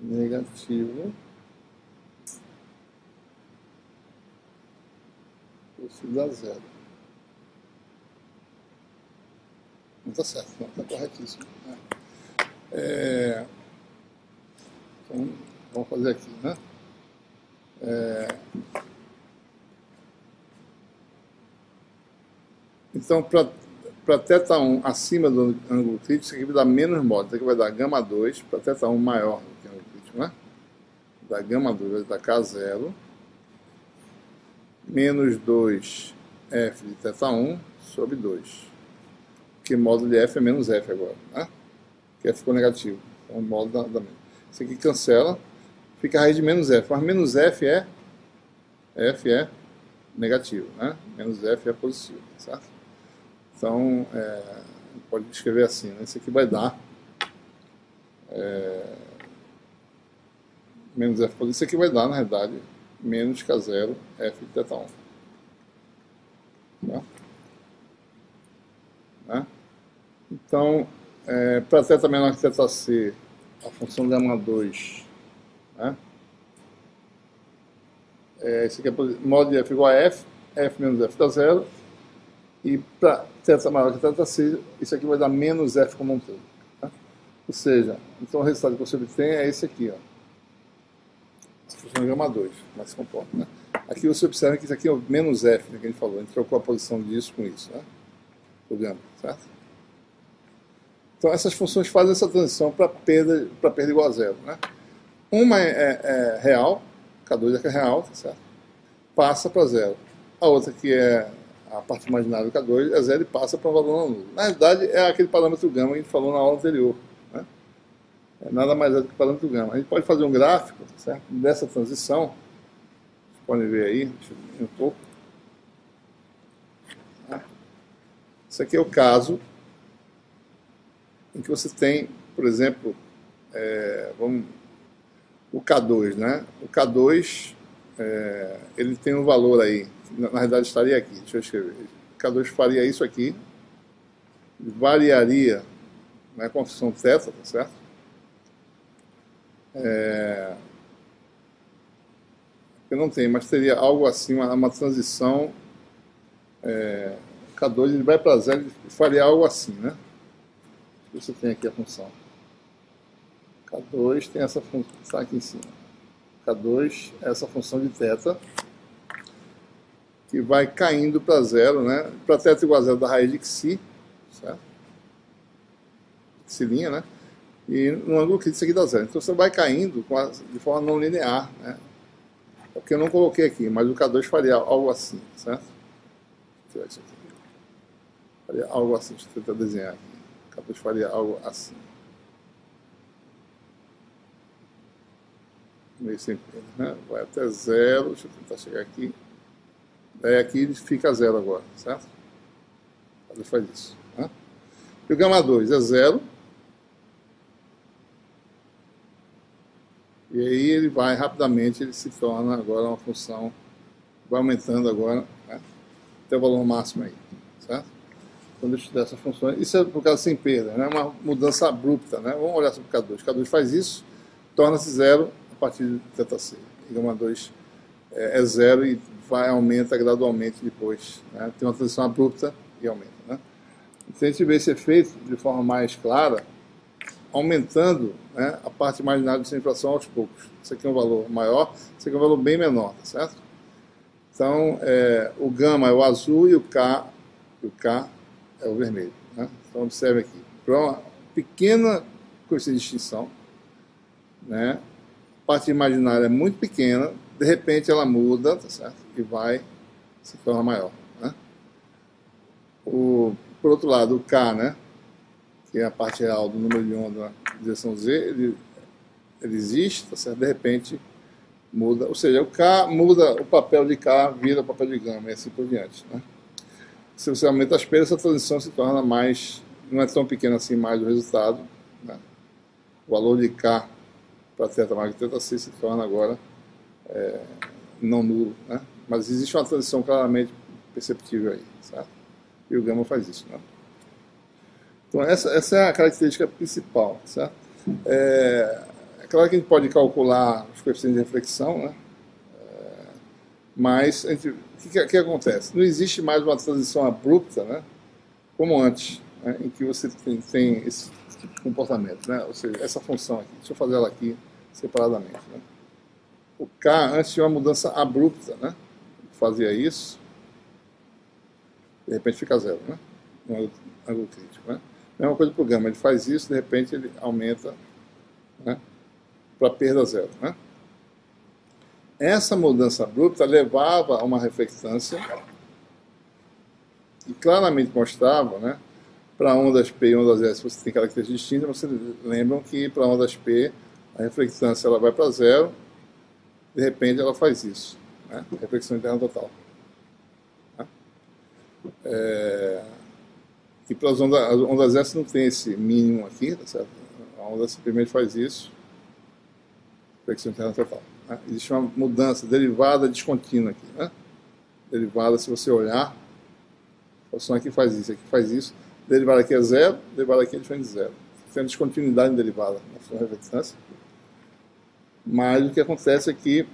Negativo. Isso dá zero. Não está certo, não, está corretíssimo. Né? É, então, vamos fazer aqui, né? É, então, para para θ1 acima do ângulo crítico, isso aqui vai dar menos módulo, isso aqui vai dar γ dois para θ1 maior do que o ângulo crítico, né? Da γ dois vai dar K zero, menos dois f de θ1 sobre dois, que módulo de f é menos f agora, né? Que f ficou negativo, então o módulo dá, dá menos. Isso aqui cancela, fica a raiz de menos f, mas menos f é, f é negativo, né? Menos f é positivo, certo? Então, é, pode escrever assim, né? Isso aqui vai dar é, menos f, isso aqui vai dar, na verdade, menos K zero f de θ1. Tá? Né? Então, é, para θ menor que θc, a função γ dois, né? É, isso aqui é módulo de f igual a f, f menos f dá zero. E para θ maior que θc, isso aqui vai dar menos f como um todo. Tá? Ou seja, então o resultado que você obtém é esse aqui, ó. A função de γ dois, como se comporta, né? Aqui você observa que isso aqui é o menos f, né, que a gente falou. A gente trocou a posição disso com isso, né? O γ, certo? Então essas funções fazem essa transição para perda, para perda igual a zero, né? Uma é, é real, K dois é real, tá certo? Passa para zero. A outra que é a parte imaginária do K dois é zero e passa para um valor não nulo. Na verdade, é aquele parâmetro γ que a gente falou na aula anterior. Né? É nada mais é do que o parâmetro γ. A gente pode fazer um gráfico, certo? Dessa transição. Vocês podem ver aí, deixa eu ver um pouco. Isso aqui é o caso em que você tem, por exemplo, é, vamos, o K dois. Né? O K dois é, ele tem um valor aí. Na, na realidade estaria aqui, deixa eu escrever. K dois faria isso aqui, variaria, né, com a função θ, tá certo? É, eu não tenho, mas teria algo assim, uma, uma transição. É, K dois ele vai para zero e faria algo assim, né? Você tem aqui a função. K dois tem essa função, está aqui em cima. K dois, essa função de θ, que vai caindo para zero, né? Para θ igual a zero da raiz de xi, certo? Xi', né? E no ângulo que isso aqui dá zero. Então você vai caindo com a, de forma não linear, né? É porque eu não coloquei aqui, mas o K dois faria algo assim, certo? Deixa eu tirar isso aqui. Faria algo assim, deixa eu tentar desenhar aqui. O K dois faria algo assim. Meio sem pena, né? Vai até zero, deixa eu tentar chegar aqui. Daí aqui ele fica zero agora, certo? O K dois faz isso, né? E o gama dois é zero. E aí ele vai rapidamente, ele se torna agora uma função, vai aumentando agora, né? Até o valor máximo aí, certo? Quando eu estudar essas funções, isso é por causa sem perda, né? Uma mudança abrupta, né? Vamos olhar sobre o K dois. K dois faz isso, torna-se zero a partir de θc. E gama dois é zero e vai, aumenta gradualmente depois, né? Tem uma transição abrupta e aumenta, né? Se a gente vê esse efeito de forma mais clara, aumentando, né, a parte marginal de inflação aos poucos. Isso aqui é um valor maior, isso aqui é um valor bem menor, tá certo? Então, é, o gama é o azul e o K, e o K é o vermelho, né? Então, observe aqui, para uma pequena coisa de distinção, né, a parte imaginária é muito pequena, de repente ela muda, tá certo? E vai se tornar maior, né? O, por outro lado, o K, né, que é a parte real do número de onda na direção Z, ele, ele existe, tá certo? De repente muda, ou seja, o K muda, o papel de K vira o papel de gama e assim por diante, né? Se você aumenta as perdas, essa transição se torna mais, não é tão pequena assim mais o resultado, né? O valor de K para θ mais que θc se torna agora é, não nulo, né? Mas existe uma transição claramente perceptível aí, certo? E o gama faz isso, né? Então, essa, essa é a característica principal, certo? É, é claro que a gente pode calcular os coeficientes de reflexão, né? É, mas o que, que, que acontece? Não existe mais uma transição abrupta, né? Como antes, né? Em que você tem, tem esse tipo de comportamento, né? Ou seja, essa função aqui, deixa eu fazer ela aqui separadamente, né? O K, antes tinha uma mudança abrupta, né? Fazia isso, de repente fica zero, né? Um ângulo crítico, né? Mesma coisa para o gama, ele faz isso, de repente ele aumenta, né, para perda zero, né? Essa mudança abrupta levava a uma reflectância e claramente mostrava, né, para ondas P e ondas S você tem características distintas, vocês lembram que para ondas P a reflectância ela vai para zero, de repente ela faz isso, né? Reflexão interna total. Né? É... E para as ondas, as ondas S não tem esse mínimo aqui, tá certo? A onda S primeiro faz isso, reflexão interna total, né? Existe uma mudança derivada descontínua aqui, né? Derivada, se você olhar, a função aqui faz isso, aqui faz isso, derivada aqui é zero, derivada aqui é diferente de zero. Tem uma descontinuidade em derivada na função de reflexância. Mas o que acontece é que,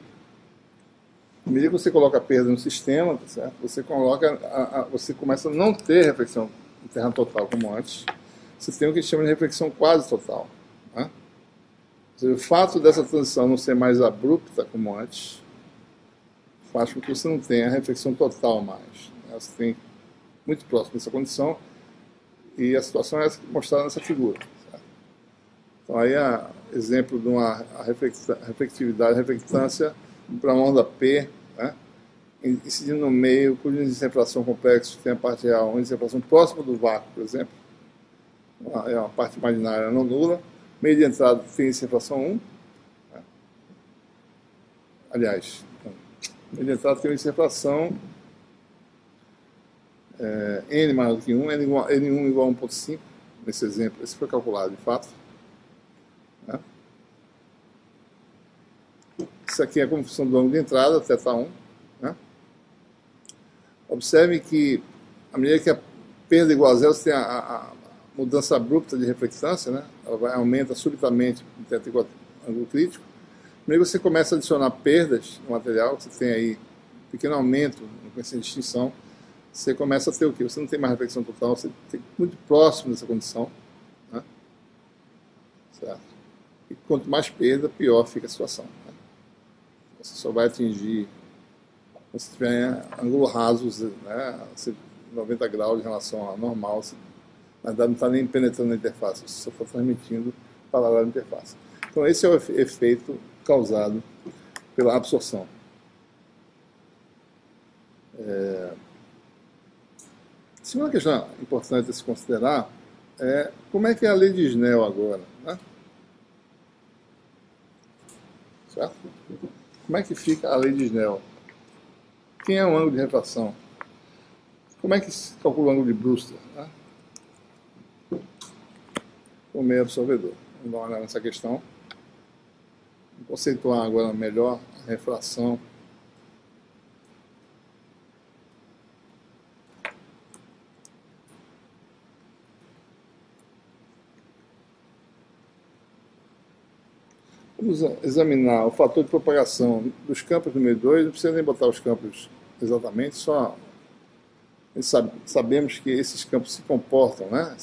à medida que você coloca a perda no sistema, tá certo? Você, coloca a, a, você começa a não ter reflexão interna total como antes, você tem o que a gente chama de reflexão quase total, né? Ou seja, o fato dessa transição não ser mais abrupta como antes faz com que você não tenha a reflexão total mais, né? Você tem muito próximo dessa condição e a situação é essa mostrada nessa figura, certo? Então aí é exemplo de uma reflectividade, reflectância para a onda P, né? Incidindo no meio, cujo índice de inflação complexo tem a parte real, um índice de inflação próximo do vácuo, por exemplo, é uma parte imaginária não nula, meio de entrada tem índice de inflação um, né? Aliás, meio de entrada tem um índice de inflação é, N maior do que um, N igual, N um igual a um ponto cinco, nesse exemplo, esse foi calculado de fato, né? Isso aqui é como função do ângulo de entrada, θ um, né? Observe que, à medida que a perda igual a zero, você tem a, a, a mudança abrupta de reflectância, né? Ela vai, aumenta subitamente em θ igual a ângulo crítico. Primeiro você começa a adicionar perdas no material, você tem aí um pequeno aumento no coeficiente de distinção, você começa a ter o quê? Você não tem mais reflexão total, você tem muito próximo dessa condição, né? Certo? E quanto mais perda, pior fica a situação, né? você só vai atingir, se tiver ângulo raso, né, noventa graus em relação ao normal, você, na verdade não está nem penetrando na interface, você só está transmitindo paralelo à interface. Então esse é o efeito causado pela absorção. É... A segunda questão importante a se considerar é como é que é a lei de Snell agora, né? Certo? Como é que fica a lei de Snell? Quem é o ângulo de refração? Como é que se calcula o ângulo de Brewster, né? O meio absorvedor. Vamos dar uma olhada nessa questão. Vou conceituar agora melhor a refração . Vamos examinar o fator de propagação dos campos número dois, não precisa nem botar os campos exatamente, só sabemos que esses campos se comportam, né?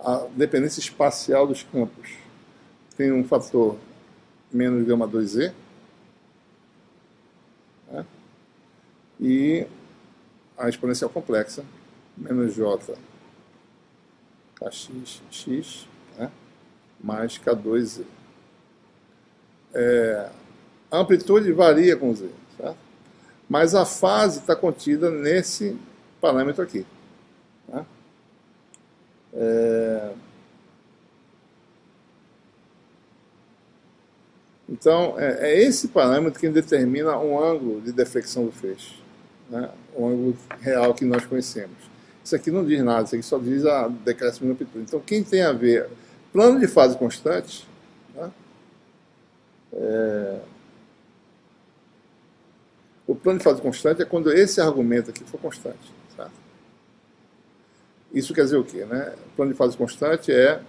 A dependência espacial dos campos tem um fator menos gama dois E, né? E a exponencial complexa, menos J K X X, né? Mais K dois E. É, a amplitude varia com Z, certo? Mas a fase está contida nesse parâmetro aqui, né? É, então, é, é esse parâmetro que determina um ângulo de deflexão do feixe, né? Um ângulo real que nós conhecemos. Isso aqui não diz nada, isso aqui só diz a decréscimo de amplitude. Então, quem tem a ver plano de fase constante, né? É... O plano de fase constante é quando esse argumento aqui for constante, certo? Isso quer dizer o quê, né? O plano de fase constante é...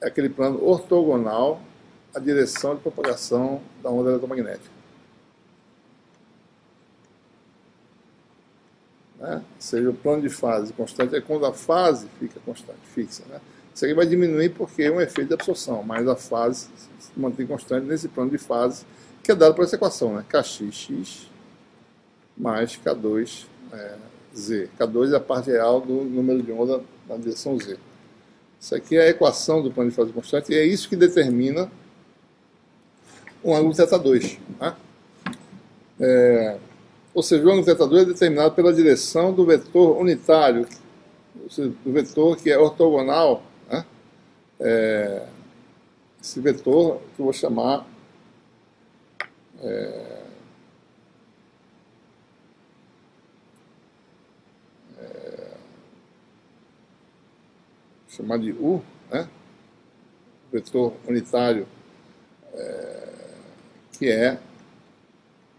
é aquele plano ortogonal à direção de propagação da onda eletromagnética, né? Ou seja, o plano de fase constante é quando a fase fica constante, fixa, né? Isso aqui vai diminuir porque é um efeito de absorção, mas a fase se mantém constante nesse plano de fase que é dado por essa equação, né? K X X mais K dois Z. É, K dois é a parte real do número de onda na direção Z. Isso aqui é a equação do plano de fase constante e é isso que determina um ângulo θ dois. Né? É, ou seja, o ângulo θ dois é determinado pela direção do vetor unitário, ou seja, do vetor que é ortogonal. É, esse vetor que eu vou chamar é, é, chamar de U, né? Vetor unitário é, que é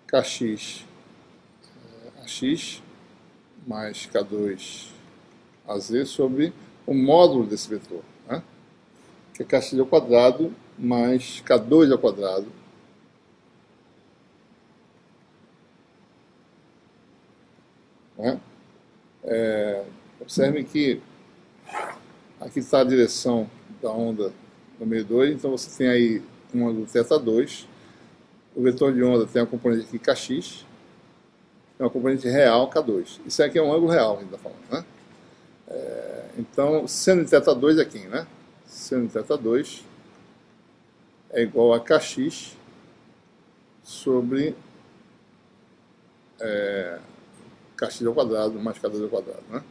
Kx é, Ax mais K dois Az sobre o módulo desse vetor, né? Que é Kx ao quadrado mais K dois ao quadrado né? É, observe que aqui está a direção da onda no meio dois, então você tem aí um ângulo θ dois, o vetor de onda tem uma componente aqui Kx, é uma componente real K dois, isso aqui é um ângulo real que a gente está falando, né? É, então seno de θ dois é quem, né? Seno de θ dois é igual a Kx sobre é, Kx ao quadrado mais K dois ao quadrado, né?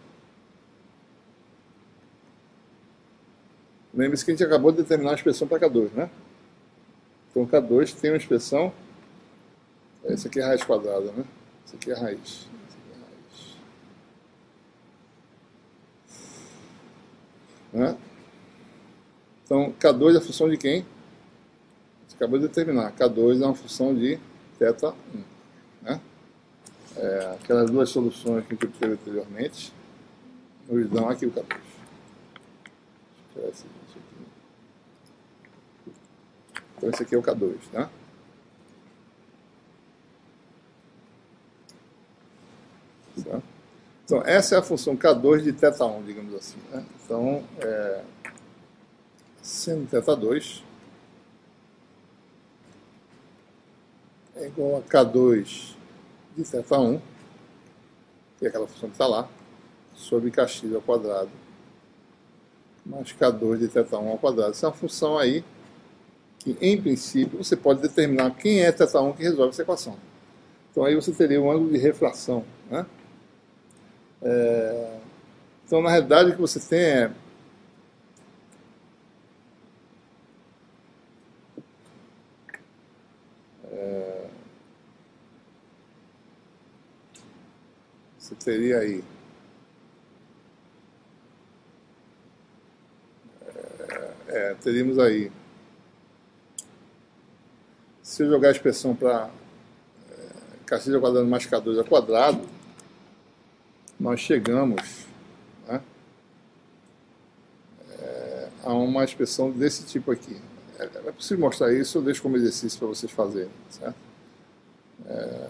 Lembre-se que a gente acabou de determinar a expressão para K dois, né? Então K dois tem uma expressão, essa aqui é a raiz quadrada, né? Essa aqui é a raiz. Essa aqui é a raiz. Né? Então, K dois é a função de quem? Você acabou de determinar. K dois é uma função de θ um. Né? É, aquelas duas soluções que a gente obteve anteriormente nos dão aqui o K dois. Então, esse aqui é o K dois. Né? Então, essa é a função K dois de θ um, digamos assim. Né? Então, é... seno de θ dois é igual a K dois de θ um, que é aquela função que está lá, sobre Kx ao quadrado, mais K dois de θ um ao quadrado. Essa é uma função aí que, em princípio, você pode determinar quem é θ um que resolve essa equação. Então aí você teria um ângulo de refração, né? É... Então, na realidade, o que você tem é... é... Você teria aí... É, é, teríamos aí... Se eu jogar a expressão para é, Kx ao quadrado mais K dois ao quadrado, nós chegamos... a uma expressão desse tipo aqui. É possível mostrar isso, eu deixo como exercício para vocês fazerem, certo? É,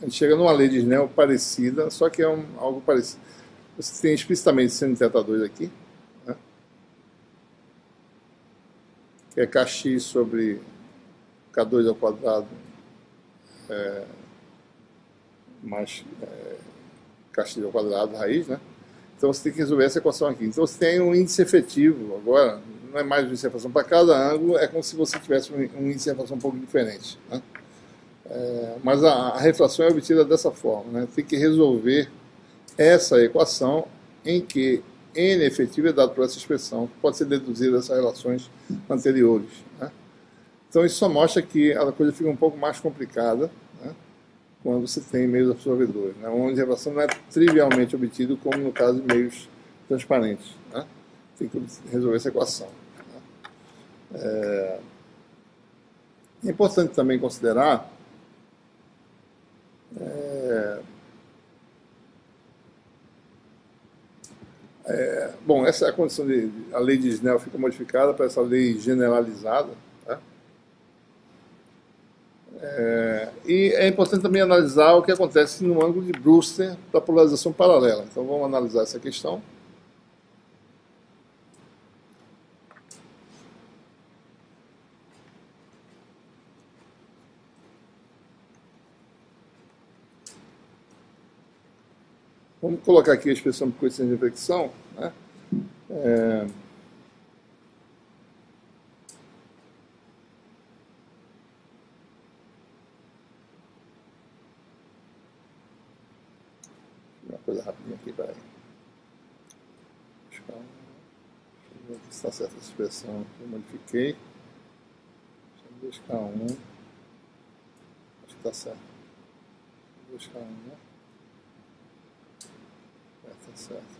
a gente chega numa lei de Snell parecida, só que é um, algo parecido. Você tem explicitamente seno de θ dois aqui, né? Que é Kx sobre K dois ao quadrado é, mais é, Kx ao quadrado, raiz, né? Então você tem que resolver essa equação aqui. Então você tem um índice efetivo agora, não é mais um índice de refração para cada ângulo, é como se você tivesse um índice de refração um pouco diferente, né? É, mas a, a refração é obtida dessa forma, né? Tem que resolver essa equação em que n efetivo é dado por essa expressão, que pode ser deduzida dessas relações anteriores, né? Então isso só mostra que a coisa fica um pouco mais complicada, né? Quando você tem meios absorvedores, né? Onde a refração não é trivialmente obtido, como no caso de meios transparentes, né? Tem que resolver essa equação, né? É... é importante também considerar é... É... Bom, essa é a condição de... A lei de Snell fica modificada para essa lei generalizada, tá? É, e é importante também analisar o que acontece no ângulo de Brewster da polarização paralela. Então vamos analisar essa questão. Vamos colocar aqui a expressão por coeficiente de reflexão, né? É... coisa rapidinha aqui, peraí. Deixa eu ver se está certa a expressão que eu modifiquei. Deixa eu buscar um. Acho que está certo. Deixa eu buscar um, né? É, está certo.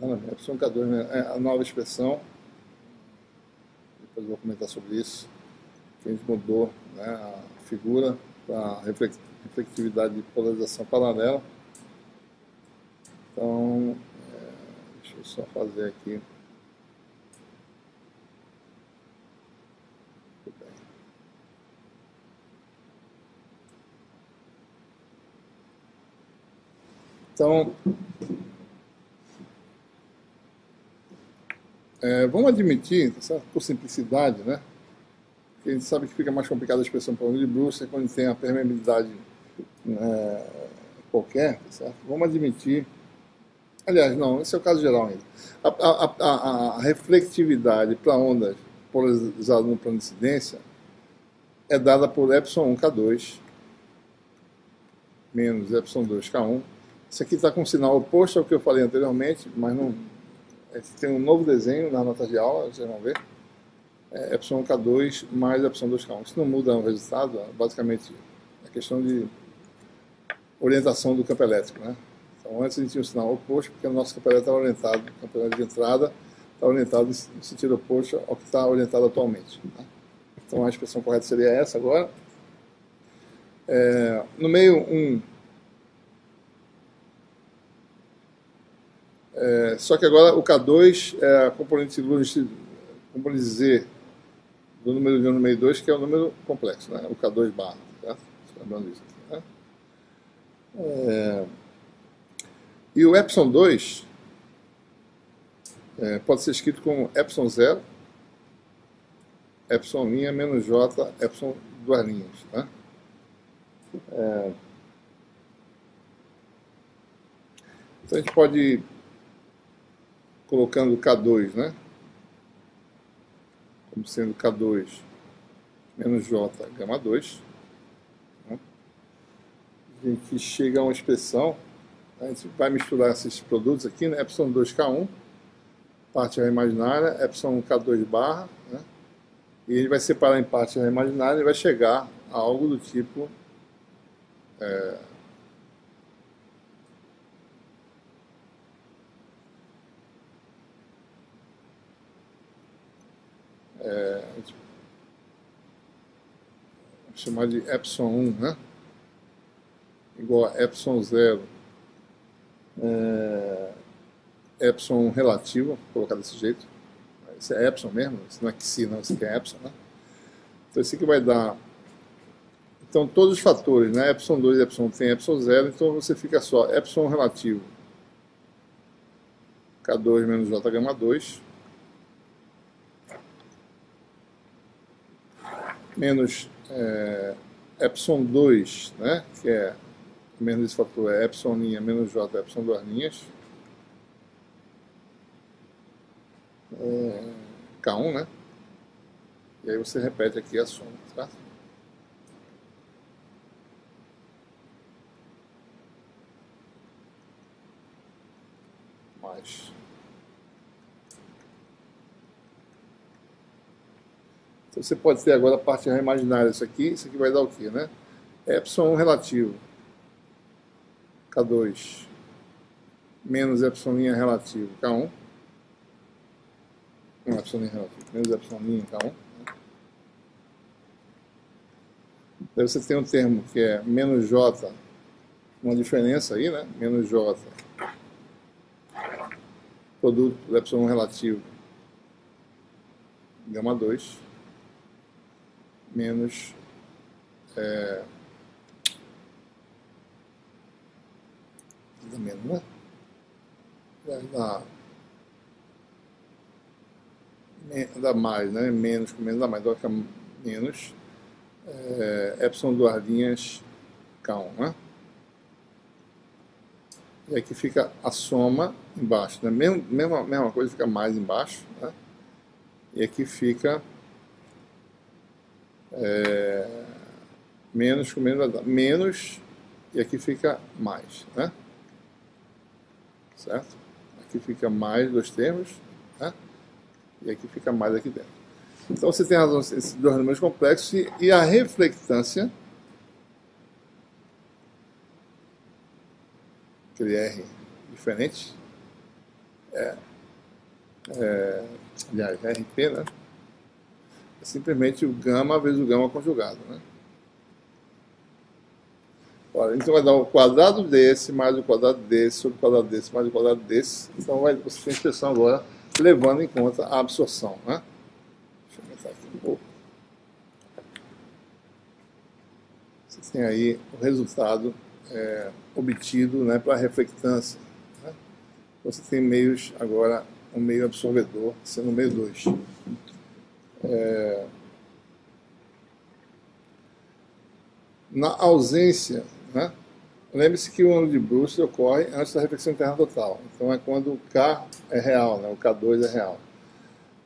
Não, não, é a opção K dois, é a nova expressão. Depois eu vou comentar sobre isso. Que a gente mudou, né, a figura para reflectividade de polarização paralela. Então, é, deixa eu só fazer aqui. Então, é, vamos admitir, por simplicidade, né? Porque a gente sabe que fica mais complicada a expressão para o ângulo de Brewster quando tem a permeabilidade né, qualquer, certo? Vamos admitir... Aliás, não, esse é o caso geral ainda. A, a, a, a reflectividade para ondas polarizadas no plano de incidência é dada por ε1K dois menos ε2K um. Isso aqui está com um sinal oposto ao que eu falei anteriormente, mas não... Tem um novo desenho nas notas de aula, vocês vão ver. É ε1K dois mais ε2K um. Isso não muda o resultado, basicamente é questão de orientação do campo elétrico, né? Então antes a gente tinha um sinal oposto, porque o nosso campo elétrico estava orientado, o campo elétrico de entrada está orientado no sentido oposto ao que está orientado atualmente, né? Então a expressão correta seria essa agora. É, no meio um... É, só que agora o K dois é a componente de luz... Componente Z do número de um no meio dois, que é o número complexo, né? O K dois barra, certo? Lembrando isso aqui, né? É... E o ε dois é, pode ser escrito como epsilon zero, epsilon linha menos j, epsilon duas linhas. Né? É, então a gente pode ir colocando K dois, né? Como sendo K dois menos J, gama dois. Né? E que chega a uma expressão, a gente vai misturar esses produtos aqui, né? Epsilon dois K um, parte imaginária, Epsilon K dois barra, né? E ele vai separar em parte imaginária e vai chegar a algo do tipo é, é, vou chamar de epsilon um, né? Igual a epsilon zero, é, epsilon um relativo, vou colocar desse jeito. Isso é epsilon mesmo, isso não é que se não, isso aqui é epsilon, né? Então isso aqui vai dar... Então todos os fatores, né? Epsilon dois e epsilon tem epsilon zero, então você fica só epsilon relativo K dois menos J gama dois menos é, epsilon dois, né? Que é menos esse fator, é epsilon linha menos J, epsilon duas linhas é, K um, né? E aí você repete aqui a soma, tá? Mais então você pode ter agora a parte imaginária, isso aqui, isso aqui vai dar o que, né? Epsilon um relativo K dois menos epsilon linha relativo K um, não, epsilon linha relativo, menos epsilon linha K um. Daí você tem um termo que é menos J, uma diferença aí, né? Menos J produto do epsilon um relativo gama dois menos é, menos, né? Da, da mais, né? Menos com menos dá mais, doca menos é, epsilon duas linhas K um, né? E aqui fica a soma embaixo, né? Mesma, mesma coisa, fica mais embaixo, né? E aqui fica é, menos com menos, menos, e aqui fica mais, né? Certo? Aqui fica mais dois termos, né? E aqui fica mais aqui dentro. Então você tem razão, esses dois números complexos e, e a reflectância, aquele R diferente, é, é, aliás, R P, né? É simplesmente o gama vezes o gama conjugado, né? Olha, então vai dar o quadrado desse mais o quadrado desse sobre o quadrado desse mais o quadrado desse. Então vai, você tem a expressão agora levando em conta a absorção, né? Deixa eu aumentar aqui um pouco. Você tem aí o resultado É, obtido, né, para a reflectância, né? Você tem meios agora, um meio absorvedor sendo meio dois. É, na ausência, né, lembre-se que o ângulo de Brewster ocorre antes da reflexão interna total, então é quando o K é real, né, o K dois é real.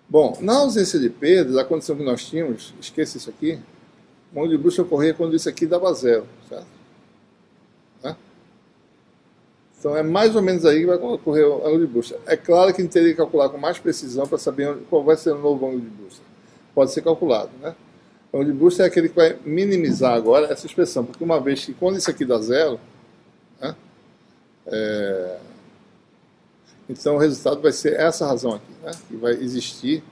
Bom, na ausência de perdas, a condição que nós tínhamos, esqueça isso aqui, o ângulo de Brewster ocorria quando isso aqui dava zero, certo? Então é mais ou menos aí que vai ocorrer o ângulo de Brewster. É claro que a gente teria que calcular com mais precisão para saber qual vai ser o novo ângulo de Brewster. Pode ser calculado, né? O ângulo de Brewster é aquele que vai minimizar agora essa expressão, porque uma vez que quando isso aqui dá zero, né, é... então o resultado vai ser essa razão aqui, né? Que vai existir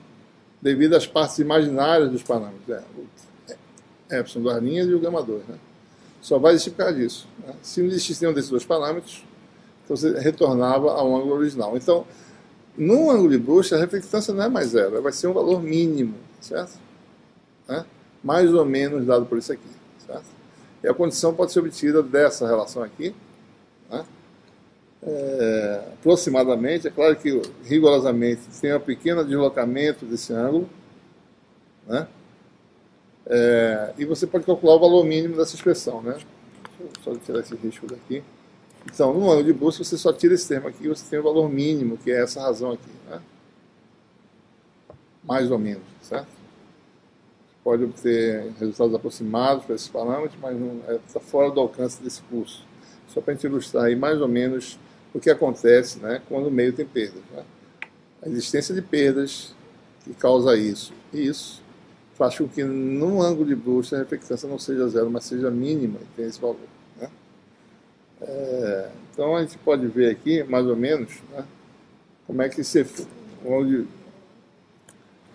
devido às partes imaginárias dos parâmetros, né? O epsilon duas linhas e o gama dois, né? Só vai existir por causa disso, né? Se não existisse nenhum desses dois parâmetros, então você retornava ao ângulo original. Então, no ângulo de Brewster, a reflectância não é mais zero, vai ser um valor mínimo, certo? Né? Mais ou menos dado por isso aqui, certo? E a condição pode ser obtida dessa relação aqui, né? é, aproximadamente, é claro que rigorosamente tem um pequeno deslocamento desse ângulo, né? É, e você pode calcular o valor mínimo dessa expressão, né? Deixa eu só tirar esse risco daqui. Então, no ângulo de busca, você só tira esse termo aqui e você tem o valor mínimo, que é essa razão aqui, né? Mais ou menos, certo? Você pode obter resultados aproximados para esses parâmetros, mas está fora do alcance desse curso. Só para a gente ilustrar aí mais ou menos o que acontece, né, quando o meio tem perdas, né? A existência de perdas que causa isso e isso faz com que num ângulo de Brewster a reflectância não seja zero, mas seja mínima e tenha esse valor, né? É, então a gente pode ver aqui, mais ou menos, né, como é que se, onde,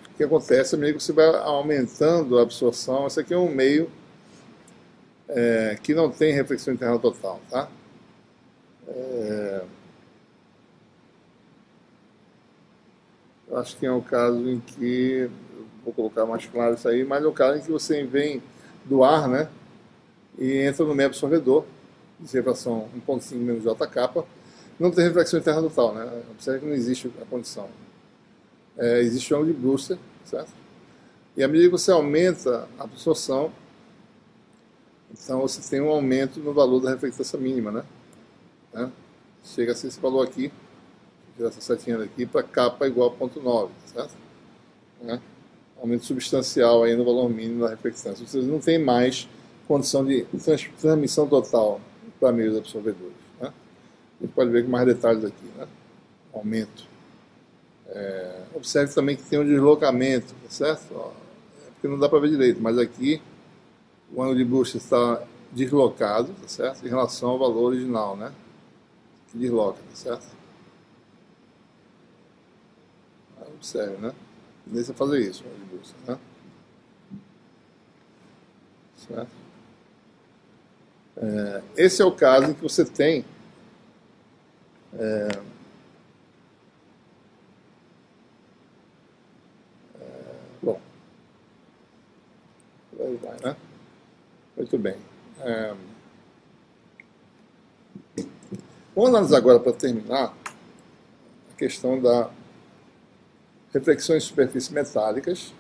o que acontece é que você vai aumentando a absorção. Esse aqui é um meio é, que não tem reflexão interna total, tá? É, acho que é um caso em que... Vou colocar mais claro isso aí, mas é o caso em que você vem do ar, né, e entra no meio absorvedor, de refração um ponto cinco menos J K, não tem reflexão interna total, né? Observe que não existe a condição. É, existe o ângulo de Brewster, certo? E à medida que você aumenta a absorção, então você tem um aumento no valor da reflectância mínima, né? né? Chega a ser esse valor aqui, tirar essa setinha daqui, para K igual a zero ponto nove, certo? Né? Aumento substancial aí no valor mínimo da reflexância. Vocês não tem mais condição de transmissão total para meios absorvedores, né? A gente pode ver com mais detalhes aqui, né? Aumento. É, observe também que tem um deslocamento, tá certo? Ó, é porque não dá para ver direito, mas aqui o ângulo de Brewster está deslocado, tá certo? Em relação ao valor original, né? Que desloca, tá certo? Aí, observe, né? Deixa eu fazer isso, né? Certo? É, esse é o caso em que você tem é, é, bom, aí vai, né? Muito bem. É, vamos analisar agora, para terminar, a questão da reflexões de superfícies metálicas.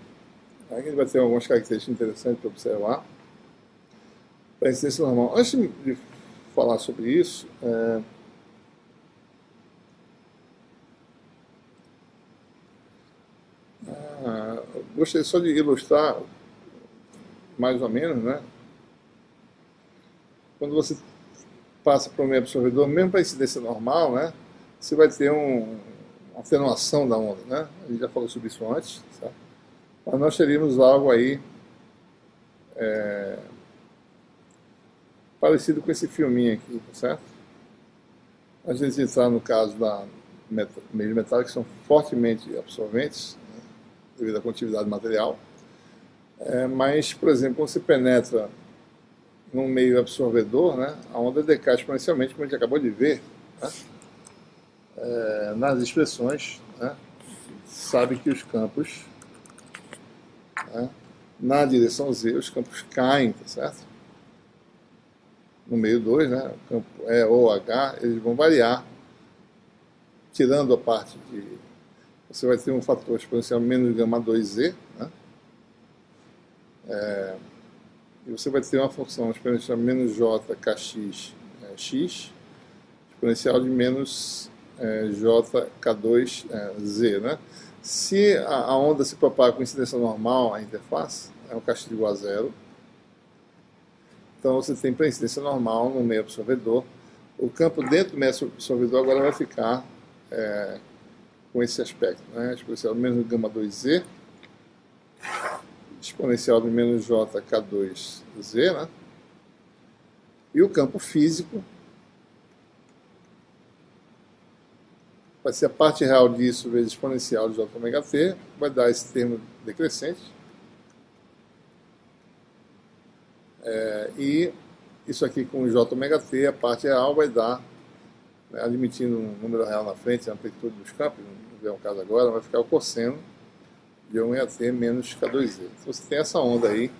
Aí a gente vai ter algumas características interessantes para observar. Para incidência normal. Antes de falar sobre isso, é... ah, gostaria só de ilustrar, mais ou menos, né? Quando você passa para o meio absorvedor, mesmo para incidência normal, né? Você vai ter um... atenuação da onda, né? A gente já falou sobre isso antes, tá? Mas nós teríamos algo aí é, parecido com esse filminho aqui, tá certo? A gente entrar no caso da meta, meios metálicos que são fortemente absorventes, né, devido à condutividade material, é, mas, por exemplo, quando você penetra num meio absorvedor, né, a onda decai exponencialmente, como a gente acabou de ver, né? É, nas expressões, né, sabe que os campos, né, na direção Z, os campos caem, tá certo? No meio dois, né, o campo E ou H, eles vão variar, tirando a parte de... Você vai ter um fator exponencial menos gama dois Z, né? É, e você vai ter uma função exponencial menos J, Kx, é, X, exponencial de menos... É, J K dois Z, é, né? Se a, a onda se propaga com incidência normal, a interface é um caixa de igual a zero. Então você tem para incidência normal no meio absorvedor. O campo dentro do meio absorvedor agora vai ficar é, com esse aspecto, né? Exponencial de menos gama dois Z, exponencial de menos J K dois Z, né? E o campo físico vai ser a parte real disso vezes exponencial de J ômega T, vai dar esse termo decrescente. É, e isso aqui com J ômega T, a parte real vai dar, né, admitindo um número real na frente, a amplitude dos campos, não é o caso agora, vai ficar o cosseno de ômega T menos K dois Z. Então você tem essa onda aí,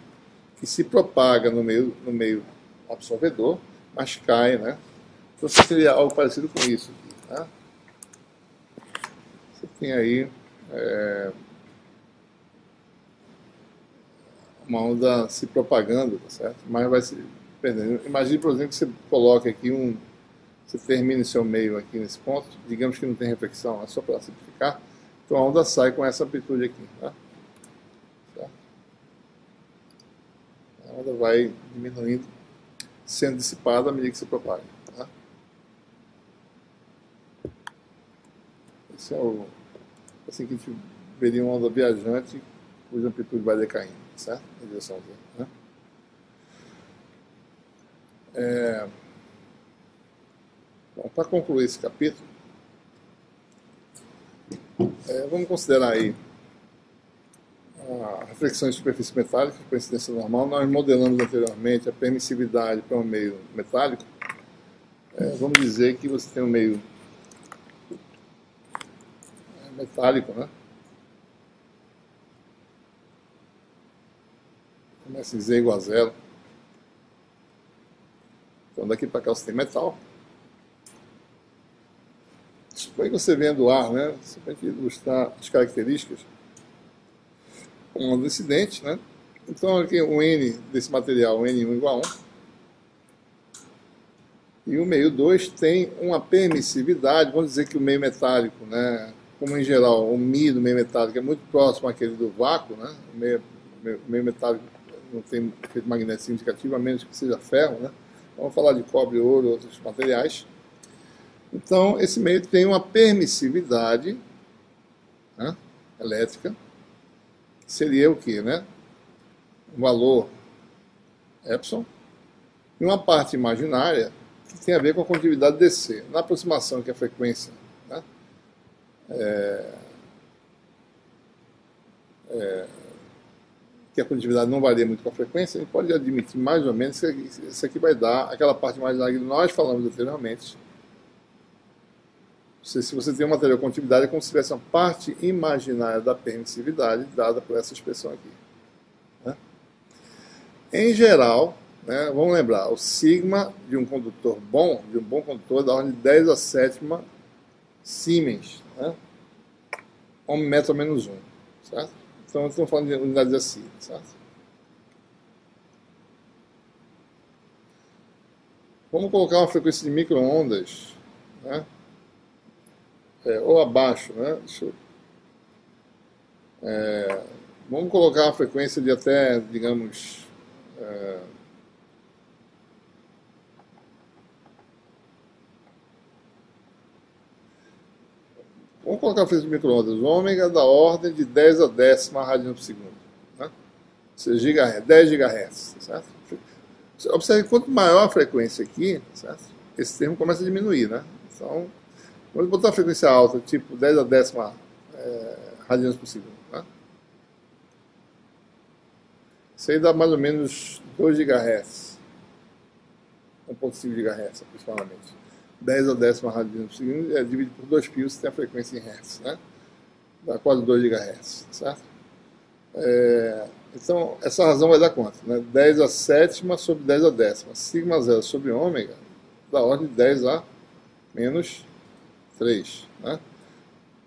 que se propaga no meio, no meio absorvedor, mas cai, né, Então seria algo parecido com isso aqui, tá? Você tem aí é, uma onda se propagando, tá certo? Mas vai se perdendo. Imagine, por exemplo, que você coloca aqui um... Você termina em seu meio aqui nesse ponto, digamos que não tem reflexão, é só para simplificar. Então a onda sai com essa amplitude aqui, tá? Certo? A onda vai diminuindo, sendo dissipada à medida que se propaga, tá? Esse é o... assim que a gente veria uma onda viajante, cuja amplitude vai decaindo, certo? Na direção dele, né? É... Bom, para concluir esse capítulo, é, vamos considerar aí a reflexão em superfície metálica com incidência normal. Nós modelamos anteriormente a permissividade para um meio metálico. É, vamos dizer que você tem um meio metálico, né? Começa em Z igual a zero. Então daqui para cá você tem metal. Suponha que você venha do ar, né? Você vai ilustrar as características. Um onda incidente, né? Então aqui o N desse material, o N um igual a um. E o meio dois tem uma permissividade, vamos dizer que o meio metálico, né? Como em geral o Mi do meio metálico é muito próximo àquele do vácuo, né? O meio, meio, meio metálico não tem efeito magnético significativo, a menos que seja ferro, né? Vamos falar de cobre, ouro, outros materiais. Então, esse meio tem uma permissividade, né, elétrica, que seria o quê, né? Um valor epsilon, e uma parte imaginária que tem a ver com a condutividade D C. Na aproximação, que é a frequência, né, é, é, que a condutividade não varia muito com a frequência, a gente pode admitir mais ou menos que isso aqui vai dar aquela parte imaginária que nós falamos anteriormente. Se você tem um material com condutividade, é como se tivesse uma parte imaginária da permissividade dada por essa expressão aqui, né? Em geral, né, vamos lembrar, o sigma de um condutor bom, de um bom condutor, é da ordem de dez à sétima Siemens, né? Ohm metro menos um, certo? Então, eu estou falando de unidades assim, certo? Vamos colocar uma frequência de micro-ondas, né? É, ou abaixo, né? Deixa eu... é, vamos colocar a frequência de até, digamos, é... vamos colocar a frequência de micro-ondas ômega da ordem de dez à décima radianos por segundo, né? Ou seja, gigahertz, dez gigahertz, certo? Observe que quanto maior a frequência aqui, certo? Esse termo começa a diminuir, né? Então, vamos botar a frequência alta, tipo dez à décima é, radianos por segundo, né? Isso aí dá mais ou menos dois gigahertz, um ponto cinco gigahertz aproximadamente. dez à décima radianos por segundo é dividido por dois pi, você tem a frequência em hertz, né? Dá quase dois gigahertz, certo? É, então, essa razão vai dar quanto, né? dez à sétima sobre dez à décima. Sigma zero sobre ômega dá ordem de dez a menos três, né?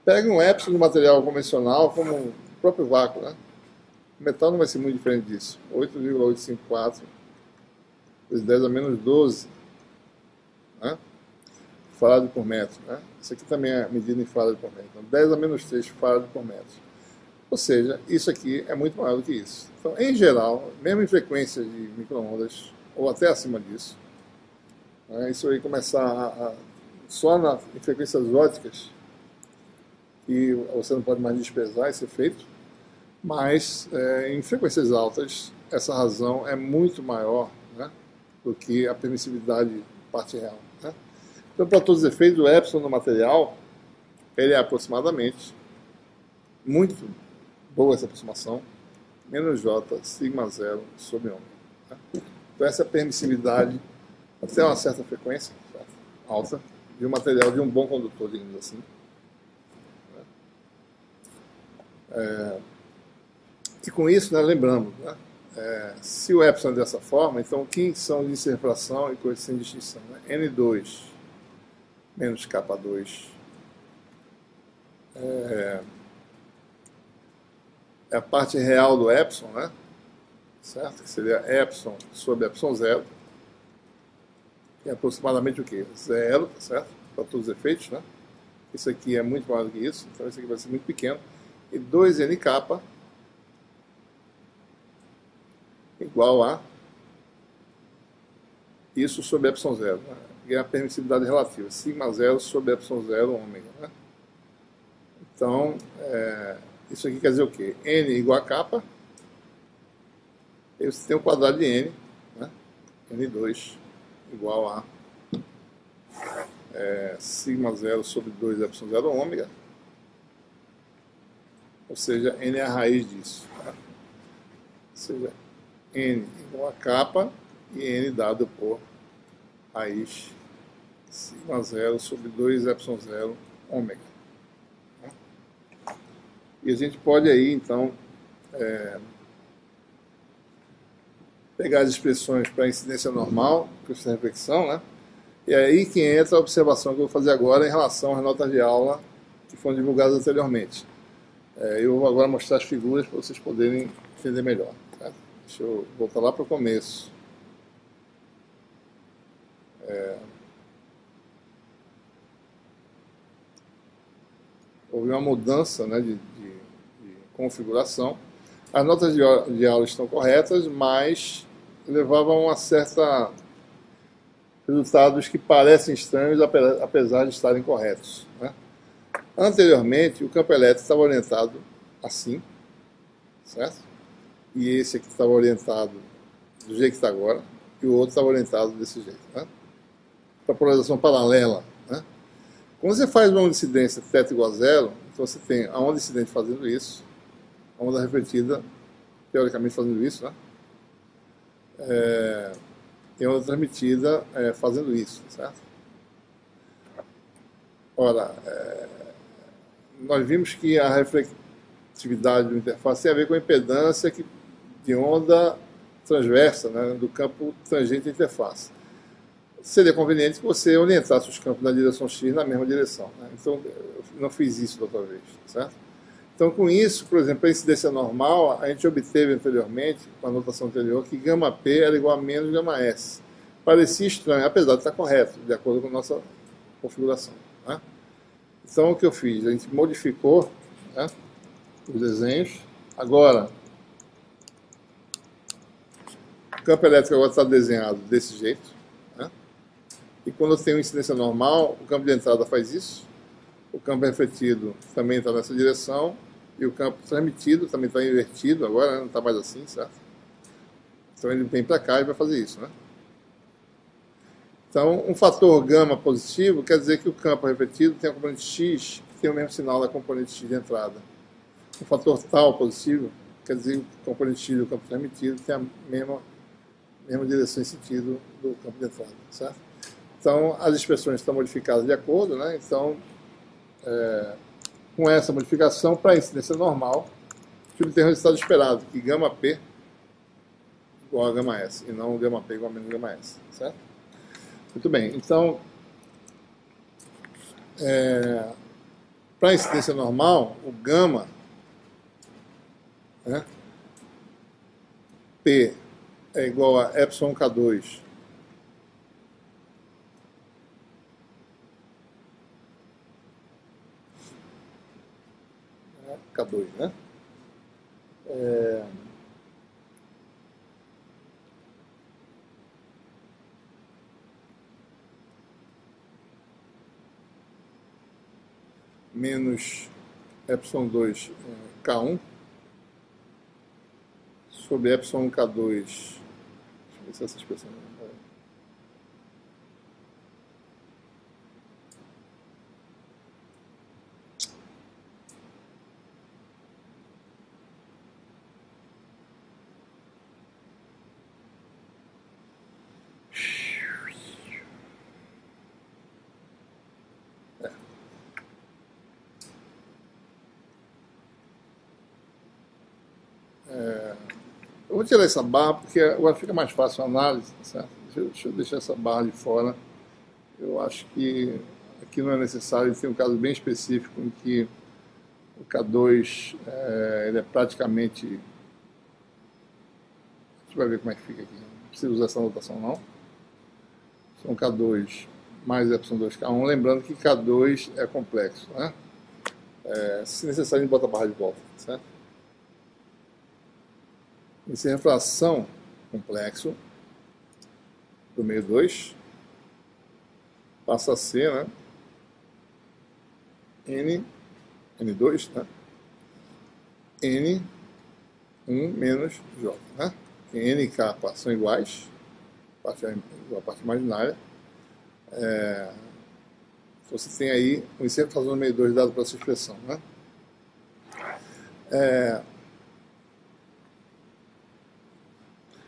Pega um epsilon do material convencional, como o próprio vácuo, né? O metal não vai ser muito diferente disso. oito vírgula oitocentos e cinquenta e quatro vezes dez a menos doze, né? Farad por metro, né? Isso aqui também é medida em farad por metro. Então, dez a menos três farad por metro. Ou seja, isso aqui é muito maior do que isso. Então, em geral, mesmo em frequência de micro-ondas, ou até acima disso, né? Isso aí começar a... a só na, em frequências óticas, e você não pode mais desprezar esse efeito, mas é, em frequências altas, essa razão é muito maior, né, do que a permissividade parte real, né? Então, para todos os efeitos, o epsilon do material, ele é aproximadamente, muito boa essa aproximação, menos J, sigma zero sobre ômega, né? Então, essa permissividade, até uma certa frequência, certo? Alta, de um material de um bom condutor, digamos assim. É, e com isso, né, lembramos, né, é, se o epsilon é dessa forma, então quem são de refração e coeficiente de extinção? Né? N dois menos K dois é, é a parte real do epsilon, né? Certo? Que seria epsilon sobre epsilon zero, que é aproximadamente o que? Zero, certo? Para todos os efeitos, né? Isso aqui é muito maior do que isso, então isso aqui vai ser muito pequeno. E dois N K igual a isso sobre epsilon zero, né? E a permissibilidade relativa, sigma zero sobre epsilon zero ômega, né? Então, é, isso aqui quer dizer o quê? N igual a K, e você tem o quadrado de N, né? N dois igual a é, sigma zero sobre dois epsilon zero ômega, ou seja, N é a raiz disso, né? Ou seja, N igual a K e N dado por raiz sigma zero sobre dois epsilon zero ômega. E a gente pode aí, então, é, pegar as expressões para incidência normal, questão de reflexão, né? E aí que entra a observação que eu vou fazer agora em relação às notas de aula que foram divulgadas anteriormente. É, eu vou agora mostrar as figuras para vocês poderem entender melhor, tá? Deixa eu voltar lá para o começo. É... Houve uma mudança, né, de, de, de configuração. As notas de, de aula estão corretas, mas levavam a certa resultados que parecem estranhos, apesar de estarem corretos, né? Anteriormente, o campo elétrico estava orientado assim, certo? E esse aqui estava orientado do jeito que está agora, e o outro estava orientado desse jeito, né? Para a polarização paralela, né? Quando você faz uma onda incidente θ igual a zero, então você tem a onda incidente fazendo isso, a onda refletida, teoricamente, fazendo isso, né? É, e a onda transmitida é, fazendo isso, certo? Ora, é, nós vimos que a reflectividade de uma interface tem a ver com a impedância que, de onda transversa, né, do campo tangente à interface. Seria conveniente que você orientasse os campos na direção X na mesma direção, né? Então, eu não fiz isso da outra vez, certo? Então, com isso, por exemplo, a incidência normal, a gente obteve anteriormente, com a notação anterior, que gama P era igual a menos gama S. Parecia estranho, apesar de estar correto, de acordo com a nossa configuração, né? Então, o que eu fiz? A gente modificou, né, os desenhos. Agora, o campo elétrico agora está desenhado desse jeito, e quando eu tenho incidência normal, o campo de entrada faz isso, o campo refletido também está nessa direção, e o campo transmitido também está invertido agora, né? Não está mais assim, certo? Então ele vem para cá e vai fazer isso, né? Então, um fator gama positivo quer dizer que o campo refletido tem a componente X, que tem o mesmo sinal da componente X de entrada. Um fator tau positivo quer dizer que o componente X do campo transmitido tem a mesma, mesma direção e sentido do campo de entrada, certo? Então, as expressões estão modificadas de acordo, né? Então, é, com essa modificação, para a incidência normal, a gente obtém o resultado esperado, que gama P igual a gama S, e não gama P igual a menos gama S, certo? Muito bem, então, é, para a incidência normal, o gama, né, P é igual a epsilon K dois, K dois, né? É... menos epsilon dois K um sobre epsilon K dois. Deixa eu ver se essa expressão é... Vou tirar essa barra, porque agora fica mais fácil a análise, certo? Deixa eu deixar essa barra de fora. Eu acho que Aqui não é necessário, tem um caso bem específico em que o K dois é, ele é praticamente... A gente vai ver como é que fica aqui, não precisa usar essa notação não. São K dois mais Y dois K um, lembrando que K dois é complexo, né? É, se necessário a gente bota a barra de volta, certo? Isso é refração complexo do meio dois, passa a ser, né, N, N dois, né, N um menos J, né, N e K são iguais, parte, a parte imaginária, é, você tem aí um incerto fazendo meio dois dado para essa expressão, né. É,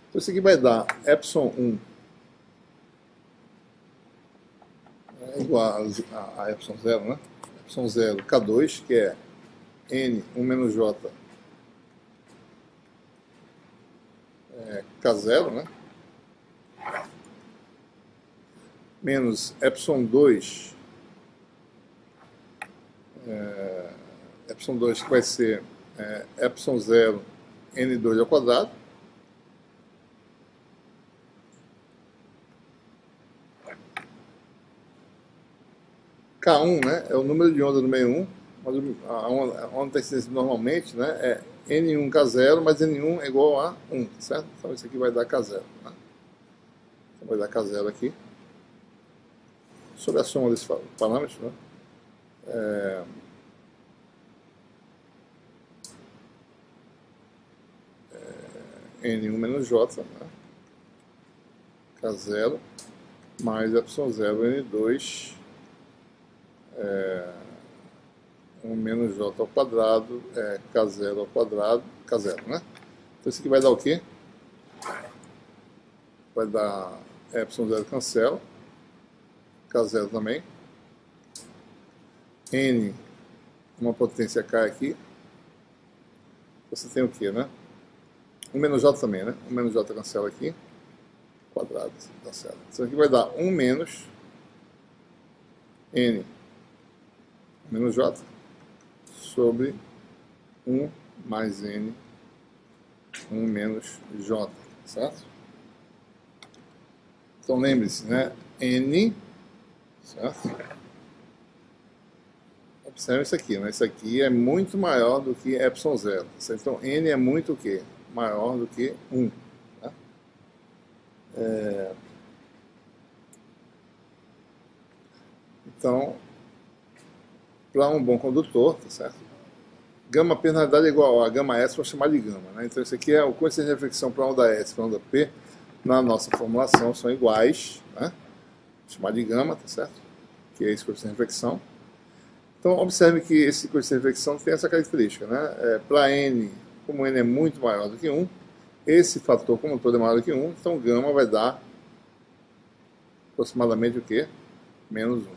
então isso aqui vai dar epsilon um é igual a, a epsilon zero, né? Epsilon zero K dois, que é N um menos J é K zero, né? Menos epsilon dois é, epsilon dois que vai ser é, epsilon zero N dois ao quadrado. K um, né, é o número de onda no meio um, mas a onda, a onda incidência normalmente, né, é N um K zero, mas N um é igual a um, certo? Então isso aqui vai dar K zero. Né? Então, vai dar K zero aqui. Sobre a soma desses parâmetros, né, é... É... N um menos J, né, K zero, mais Y zero N dois... É, um menos J ao quadrado é K zero ao quadrado, K zero, né? Então isso aqui vai dar o quê? Vai dar epsilon zero cancela, K zero também, N, uma potência K aqui, você tem o quê, né? um menos J também, né? um menos J cancela aqui, quadrado cancela. Isso aqui vai dar um menos N menos J sobre um mais N, um menos J, certo? Então lembre-se, né? N, certo? Observe isso aqui, né? Isso aqui é muito maior do que epsilon zero. Então N é muito o quê? Maior do que um. Tá? É... Então... Para um bom condutor, tá certo? Gama P, na verdade, é igual a gama S, vou chamar de gama, né? Então, isso aqui é o coeficiente de reflexão para onda S e para onda P, na nossa formulação, são iguais, né? Vou chamar de gama, tá certo? Que é esse coeficiente de reflexão. Então, observe que esse coeficiente de reflexão tem essa característica, né? É, para N, como N é muito maior do que um, esse fator como todo é maior do que um, então gama vai dar aproximadamente o quê? Menos um.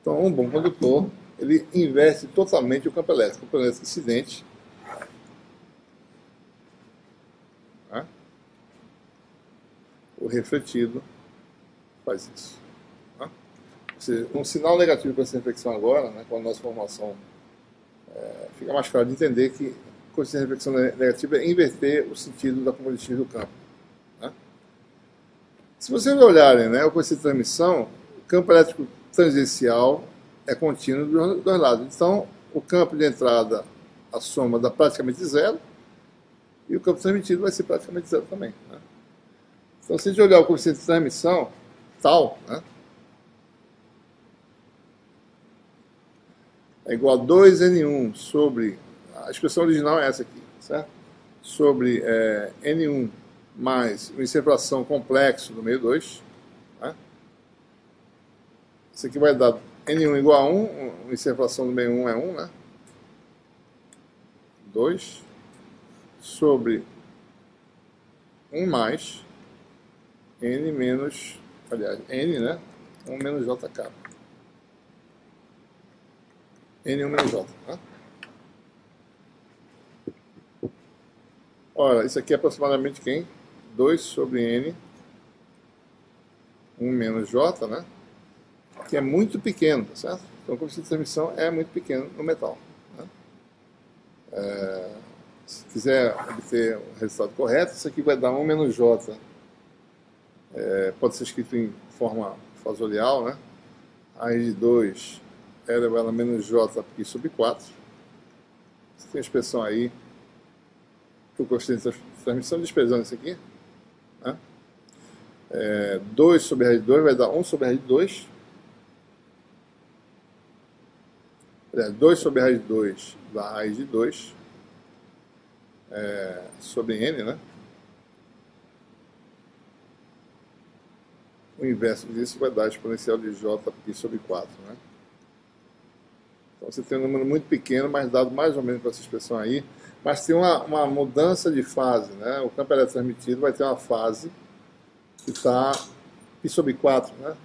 Então, um bom condutor... ele inverte totalmente o campo elétrico, o campo elétrico incidente. Né? O refletido faz isso. Né? Ou seja, um sinal negativo para essa reflexão agora, né, com a nossa formação, é, fica mais claro de entender que com essa reflexão negativa é inverter o sentido da componente do campo. Né? Se vocês olharem, né, o coeficiente de transmissão, o campo elétrico tangencial é contínuo dos dois lados. Então, o campo de entrada, a soma dá praticamente zero, e o campo transmitido vai ser praticamente zero também. Né? Então, se a gente olhar o coeficiente de transmissão, tal, né, é igual a dois N um sobre, a expressão original é essa aqui, certo? Sobre é, N um mais uma incerto complexo do meio dois, né? Isso aqui vai dar N um igual a um, a incerflação do meio um é um, né? dois sobre um mais N menos, aliás, N, né? um menos J K. N um menos J, né? Ora, isso aqui é aproximadamente quem? dois sobre N, um menos J, né? que é muito pequeno, certo? Então o coeficiente de transmissão é muito pequeno no metal. Né? É, se quiser obter o resultado correto, isso aqui vai dar um menos J. É, pode ser escrito em forma fasorial, né? Raiz de dois é elevado a menos J pi sub quatro. Você tem a expressão aí que o coeficiente de transmissão, desprezando isso aqui. Né? É, dois sobre raiz de dois vai dar um sobre raiz de dois. É, dois sobre raiz de dois dá raiz de dois. É, sobre N, né? O inverso disso vai dar exponencial de J pi sobre quatro, né? Então você tem um número muito pequeno, mas dado mais ou menos para essa expressão aí. Mas tem uma, uma mudança de fase, né? O campo elétrico transmitido vai ter uma fase que está pi sobre quatro, né?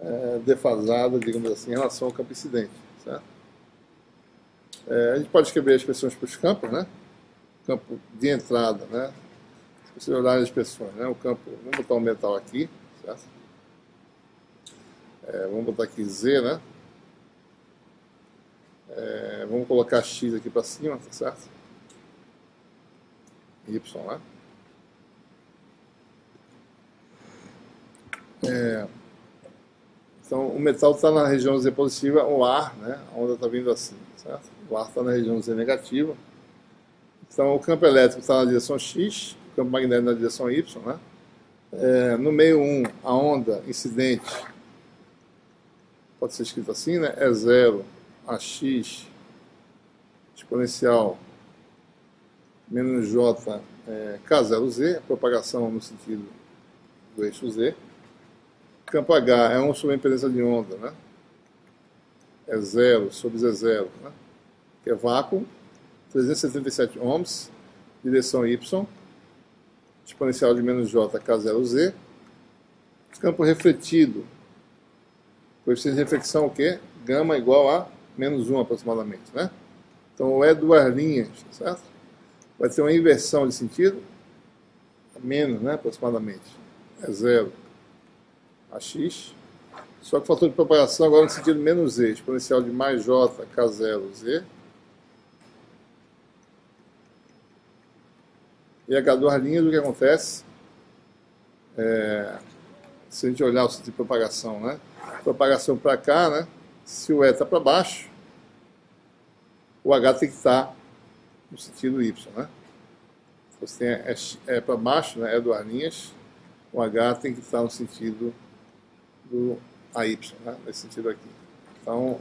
É, defasada, digamos assim, em relação ao campo incidente, certo? É, a gente pode escrever as expressões para os campos, né? O campo de entrada, né? Se você olhar as expressões, né? O campo, vamos botar um metal aqui. É, vamos botar aqui Z, né? É, vamos colocar X aqui para cima, tá certo? Y, né? É, então o metal está na região Z positiva, o ar, né? A onda está vindo assim, certo? O ar está na região Z negativa. Então o campo elétrico está na direção X, o campo magnético na direção Y, né? É, no meio um, a onda incidente, pode ser escrita assim, né? É zero a x exponencial menos j é, k zero z, propagação no sentido do eixo z. Campo H é um sobre a impedância de onda, né? É zero sobre z zero, né? Que é vácuo, trezentos e setenta e sete ohms, direção y. Exponencial de menos J, K zero Z. Campo refletido. Coeficiente de reflexão o quê? Gama igual a menos um aproximadamente, né? Então é duas linhas, certo? Vai ter uma inversão de sentido. Menos, né? Aproximadamente. É zero a X. Só que o fator de propagação agora no sentido menos Z. Exponencial de mais J, K zero Z. E H duas linhas, o que acontece? É, se a gente olhar o sentido de propagação, né? Propagação para cá, né? Se o E está para baixo, o H tem que estar no sentido Y, né? Se você tem E, E para baixo, né? E duas linhas, o H tem que estar no sentido do A Y, né? Nesse sentido aqui. Então,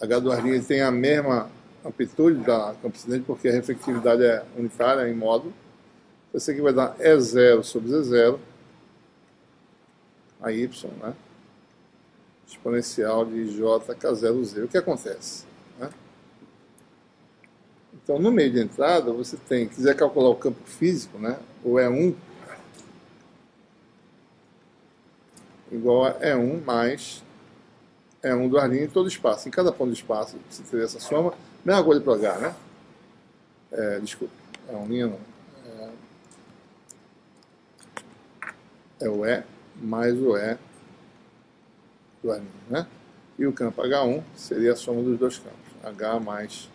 H duas linhas tem a mesma amplitude da campo incidente, porque a reflectividade é unitária, em modo. Então, isso aqui vai dar E zero sobre Z zero, a Y, né? Exponencial de J K zero Z. O que acontece? Né? Então, no meio de entrada, você tem, quiser calcular o campo físico, né? O E um igual a E um mais E um do arlinho em todo espaço. Em cada ponto de espaço, você teria essa soma. Mesma coisa para H, né? É, desculpa, é um linha não. É, é o E mais o E do alinho, né? E o campo H um seria a soma dos dois campos. H mais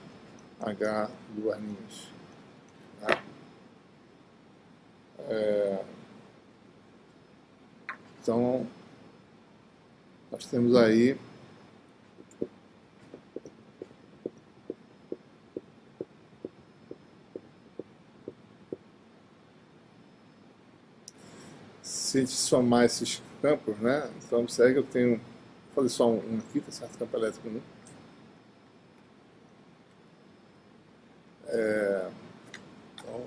H duas linhas. Tá? É, então, nós temos aí se a gente somar esses campos, né? Então observe que eu tenho, vou fazer só um aqui, tá certo? Campo elétrico um. É, então,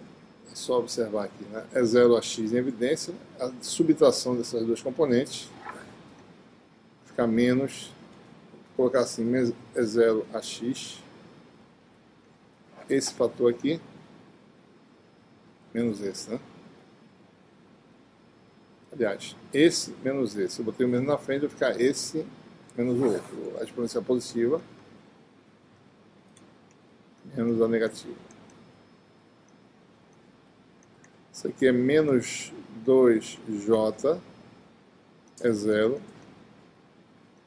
é só observar aqui, né? É zero a x em evidência, a subtração dessas duas componentes fica menos, vou colocar assim, é zero a x, esse fator aqui, menos esse, né? Aliás, esse menos esse. Eu botei o menos na frente, vai ficar esse menos o outro. A exponencial positiva menos a negativa. Isso aqui é menos dois J, é zero,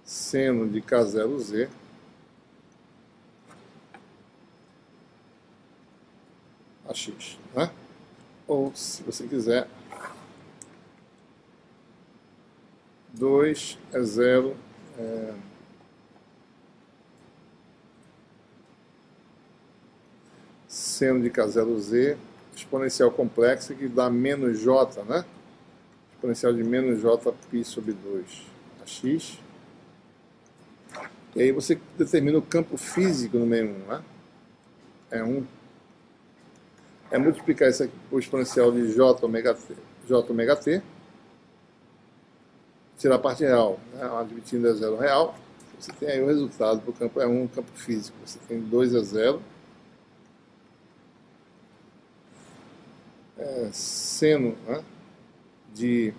seno de K zero Z a x, né? Ou, se você quiser, dois é zero, é... seno de K zero Z exponencial complexa, que dá menos j, né? Exponencial de menos j π sobre dois a x. E aí você determina o campo físico no meio um, né? É um. É multiplicar isso aqui por exponencial de j ômega t, j ômega t, tirar a parte real, né? Admitindo a zero real, você tem aí o resultado para o campo é um, campo físico. Você tem dois a zero, é, seno, né, de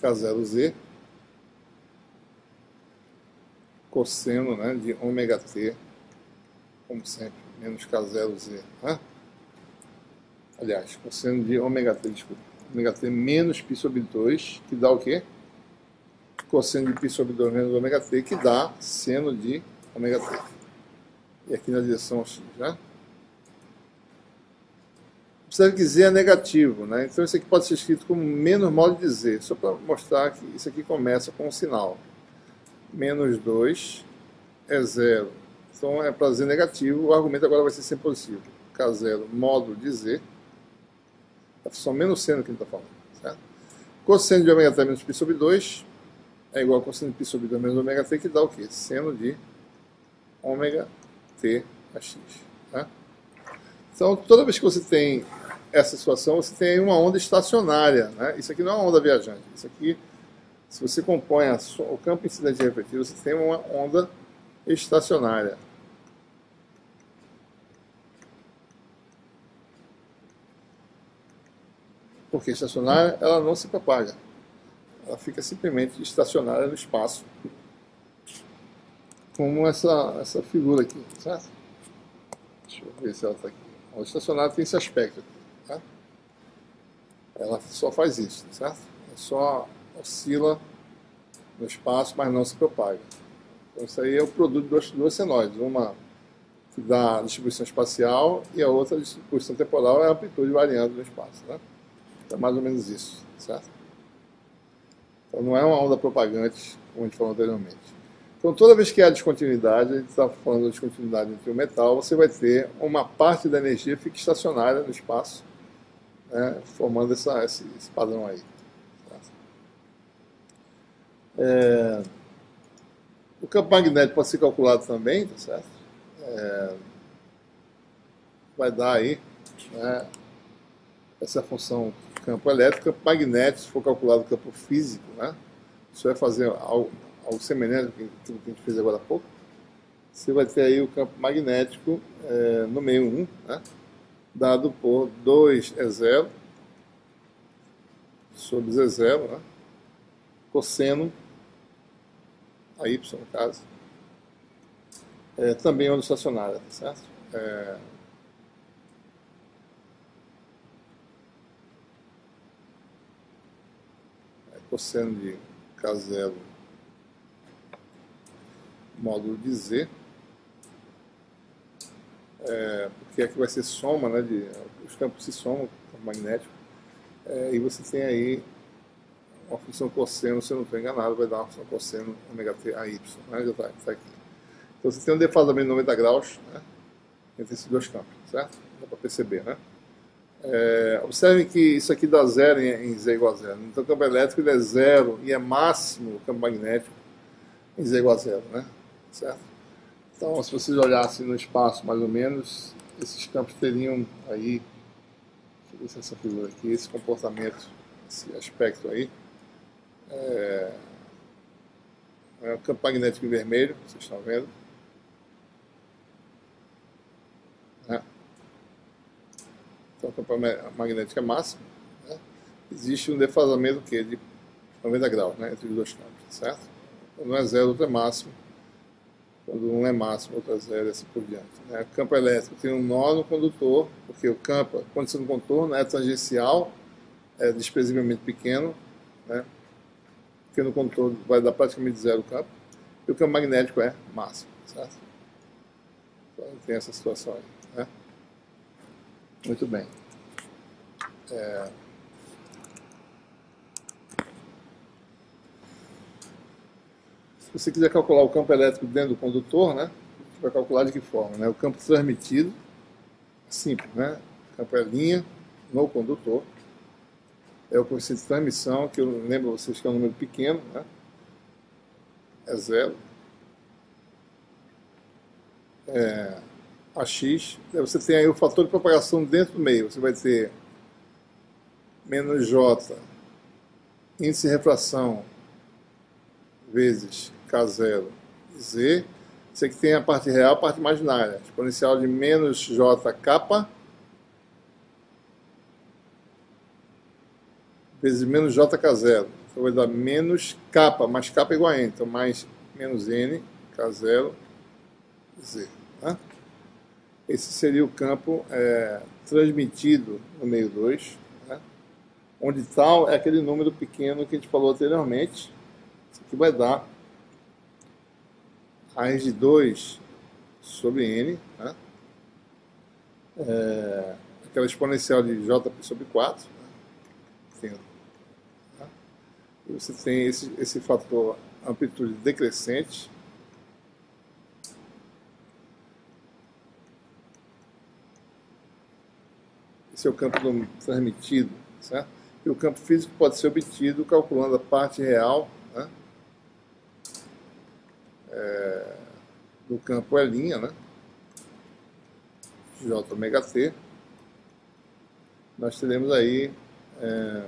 K zero Z, cosseno, né, de ômega t, como sempre, menos K zero Z, né? Aliás, cosseno de ômega t, desculpa, ômega t menos π sobre dois, que dá o quê? Cosseno de π sobre dois menos ômega t, que dá seno de ômega t. E aqui na direção x, né? Observe que z é negativo, né? Então isso aqui pode ser escrito como menos modo de z, só para mostrar que isso aqui começa com um sinal. Menos dois é zero. Então é para z negativo, o argumento agora vai ser sempre positivo. K zero módulo de z, é só menos seno que a gente está falando, certo? Cosseno de ômega t menos π sobre dois é igual a cosseno de π sobre dois menos ômega t, que dá o quê? Seno de ômega t a x, tá? Então toda vez que você tem essa situação, você tem uma onda estacionária, né? Isso aqui não é uma onda viajante. Isso aqui, se você compõe a sua, o campo incidente repetido, você tem uma onda estacionária. Porque estacionária, ela não se propaga. Ela fica simplesmente estacionária no espaço. Como essa, essa figura aqui, certo? Deixa eu ver se ela está aqui. A onda estacionária tem esse aspecto aqui, tá? Ela só faz isso, certo? É só... oscila no espaço, mas não se propaga. Então isso aí é o produto de dois senoides, uma que dá distribuição espacial e a outra a distribuição temporal, é a amplitude variando no espaço, né? Então é mais ou menos isso, certo? Então não é uma onda propagante, como a gente falou anteriormente. Então toda vez que há descontinuidade, a gente está falando de descontinuidade entre o metal, você vai ter uma parte da energia fica estacionária no espaço, né? Formando essa, esse, esse padrão aí. É, o campo magnético pode ser calculado também, tá certo? É, vai dar aí, né, essa é a função campo elétrico. Campo magnético, se for calculado o campo físico, né, você vai fazer algo, algo semelhante ao que a gente fez agora há pouco. Você vai ter aí o campo magnético, é, no meio um, né, dado por dois é zero sobre z zero, né, cosseno a y, no caso, é, também onda estacionária, tá certo? É... é cosseno de K zero módulo de z, é, porque aqui vai ser soma, né, de, os campos se somam, campo magnético, é, e você tem aí uma função cosseno, se eu não estou enganado, vai dar uma função cosseno ômega t a y, né? Já está tá aqui. Então você tem um defasamento de noventa graus, né, entre esses dois campos, certo? Dá para perceber, né? É, observe que isso aqui dá zero em, em z igual a zero. Então o campo elétrico ele é zero e é máximo o campo magnético em z igual a zero, né? Certo? Então se vocês olhassem no espaço mais ou menos, esses campos teriam aí, deixa eu ver se essa figura aqui, esse comportamento, esse aspecto aí. É, é o campo magnético em vermelho, vocês estão vendo, né? Então o campo magnético é máximo, né? Existe um defasamento que é de noventa graus, né, entre os dois campos, certo? Quando um é zero, outro é máximo. Quando um é máximo, outro é zero, e assim por diante, né? O campo elétrico tem um nó no condutor, porque o campo, a condição do contorno é tangencial, é desprezivelmente pequeno, né? porque no controle vai dar praticamente zero o campo, e o campo magnético é máximo, certo? Então tem essa situação aí, né? Muito bem. É... Se você quiser calcular o campo elétrico dentro do condutor, né? Você vai calcular de que forma, né? O campo transmitido, simples, né? O campo é linha no condutor. É o coeficiente de transmissão, que eu lembro a vocês que é um número pequeno, né? É zero. É A X. Aí você tem aí o fator de propagação dentro do meio. Você vai ter menos J, índice de refração, vezes K zero, Z. Você que tem a parte real e a parte imaginária. Exponencial de menos J K vezes menos J K zero. Então vai dar menos K, mais K é igual a N. Então mais menos N, K zero, Z. Tá? Esse seria o campo é, transmitido no meio dois. Né? Onde tal é aquele número pequeno que a gente falou anteriormente. Isso aqui vai dar raiz de dois sobre N. Né? É, aquela exponencial de J sobre quatro. Né? E você tem esse, esse fator amplitude decrescente, esse é o campo transmitido, certo? E o campo físico pode ser obtido calculando a parte real, né? é, do campo é linha, né? J ômega T, nós teremos aí é,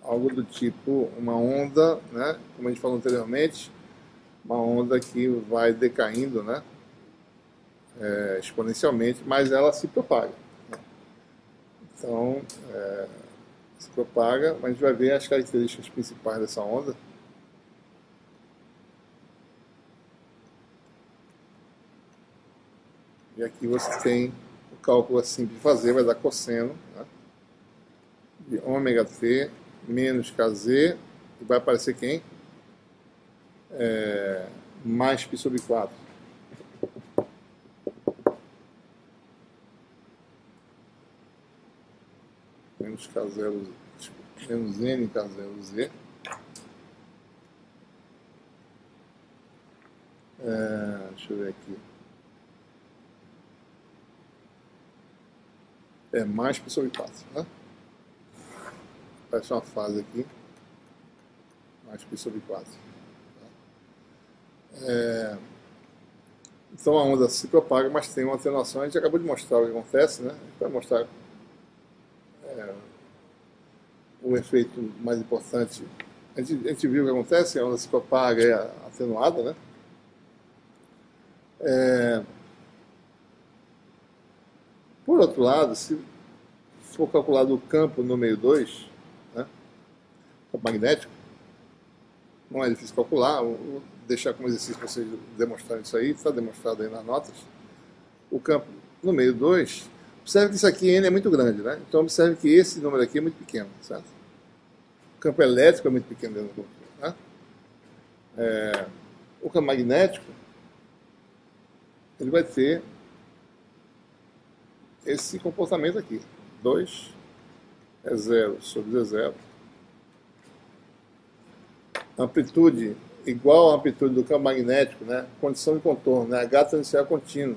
algo do tipo uma onda, né? Como a gente falou anteriormente, uma onda que vai decaindo, né? é, exponencialmente, mas ela se propaga. Né? Então, é, se propaga, mas a gente vai ver as características principais dessa onda. E aqui você tem o cálculo simples de fazer, vai dar cosseno, né? De ômega T menos Kz, e vai aparecer quem? É, mais π sobre quatro. Menos K zero, menos N K zero Z. É, deixa eu ver aqui. É mais π sobre quatro, né? Parece uma fase aqui, mais π sobre quatro. É, então a onda se propaga, mas tem uma atenuação. A gente acabou de mostrar o que acontece, né? A gente vai mostrar é, o efeito mais importante. A gente, a gente viu o que acontece, a onda se propaga é atenuada, né? É, por outro lado, se for calculado o campo no meio dois, campo magnético, não é difícil calcular, vou deixar como exercício para vocês demonstrarem isso aí, está demonstrado aí nas notas. O campo no meio dois, observe que isso aqui N é muito grande, né? Então observe que esse número aqui é muito pequeno, certo? O campo elétrico é muito pequeno dentro do corpo, né? É, o campo magnético, ele vai ter esse comportamento aqui, dois é zero sobre zero. Amplitude igual à amplitude do campo magnético, né? Condição de contorno, né? H tangencial contínuo.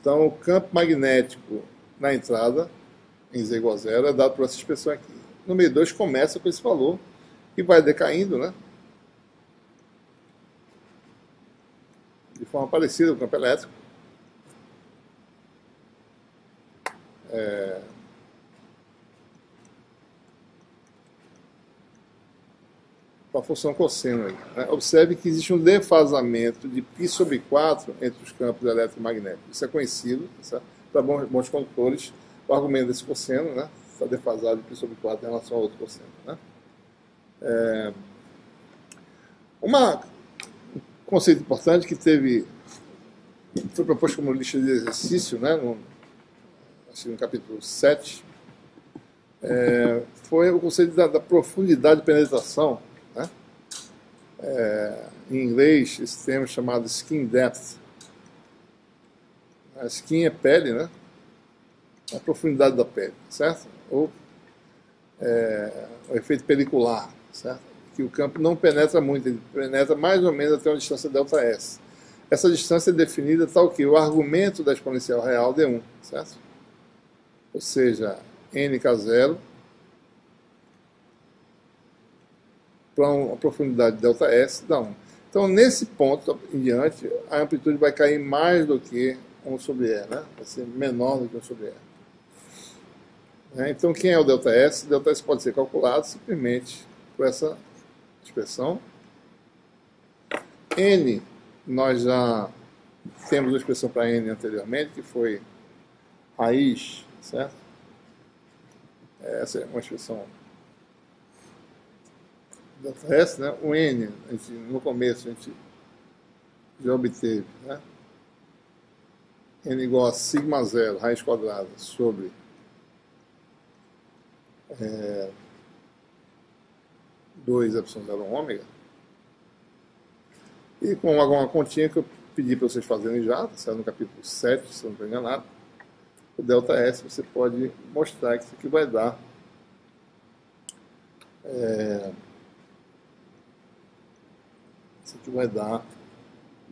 Então, o campo magnético na entrada, em Z igual a zero, é dado por essa expressão aqui. No meio dois começa com esse valor e vai decaindo, né? De forma parecida com o campo elétrico. É... a função cosseno aí, né? Observe que existe um defasamento de π sobre quatro entre os campos eletromagnéticos. Isso é conhecido, para bons, bons condutores, o argumento desse cosseno, né? Está defasado de π sobre quatro em relação ao outro cosseno, né? É... Uma... um conceito importante que teve foi proposto como lista de exercício, né? no, assim, no capítulo sete, é... foi o conceito da, da profundidade de penetração, né? é, em inglês, esse termo chamado skin depth. A skin é pele, né? A profundidade da pele, certo? Ou é, o efeito pelicular, certo? Que o campo não penetra muito, ele penetra mais ou menos até uma distância delta S. Essa distância é definida tal que o argumento da exponencial real de um, certo? Ou seja, n k zero para uma profundidade delta S dá um. Então, nesse ponto em diante, a amplitude vai cair mais do que um sobre E, né? Vai ser menor do que um sobre E. É, então, quem é o delta S? O delta S pode ser calculado simplesmente por essa expressão. N, nós já temos uma expressão para N anteriormente, que foi raiz, certo? Essa é uma expressão delta S, né? O N, a gente, no começo, a gente já obteve, né? N igual a sigma zero, raiz quadrada, sobre é, dois epsilon zero ômega. E com alguma continha que eu pedi para vocês fazerem já, tá no capítulo sete, se eu não estou enganado, o delta S você pode mostrar que isso aqui vai dar é, isso aqui vai dar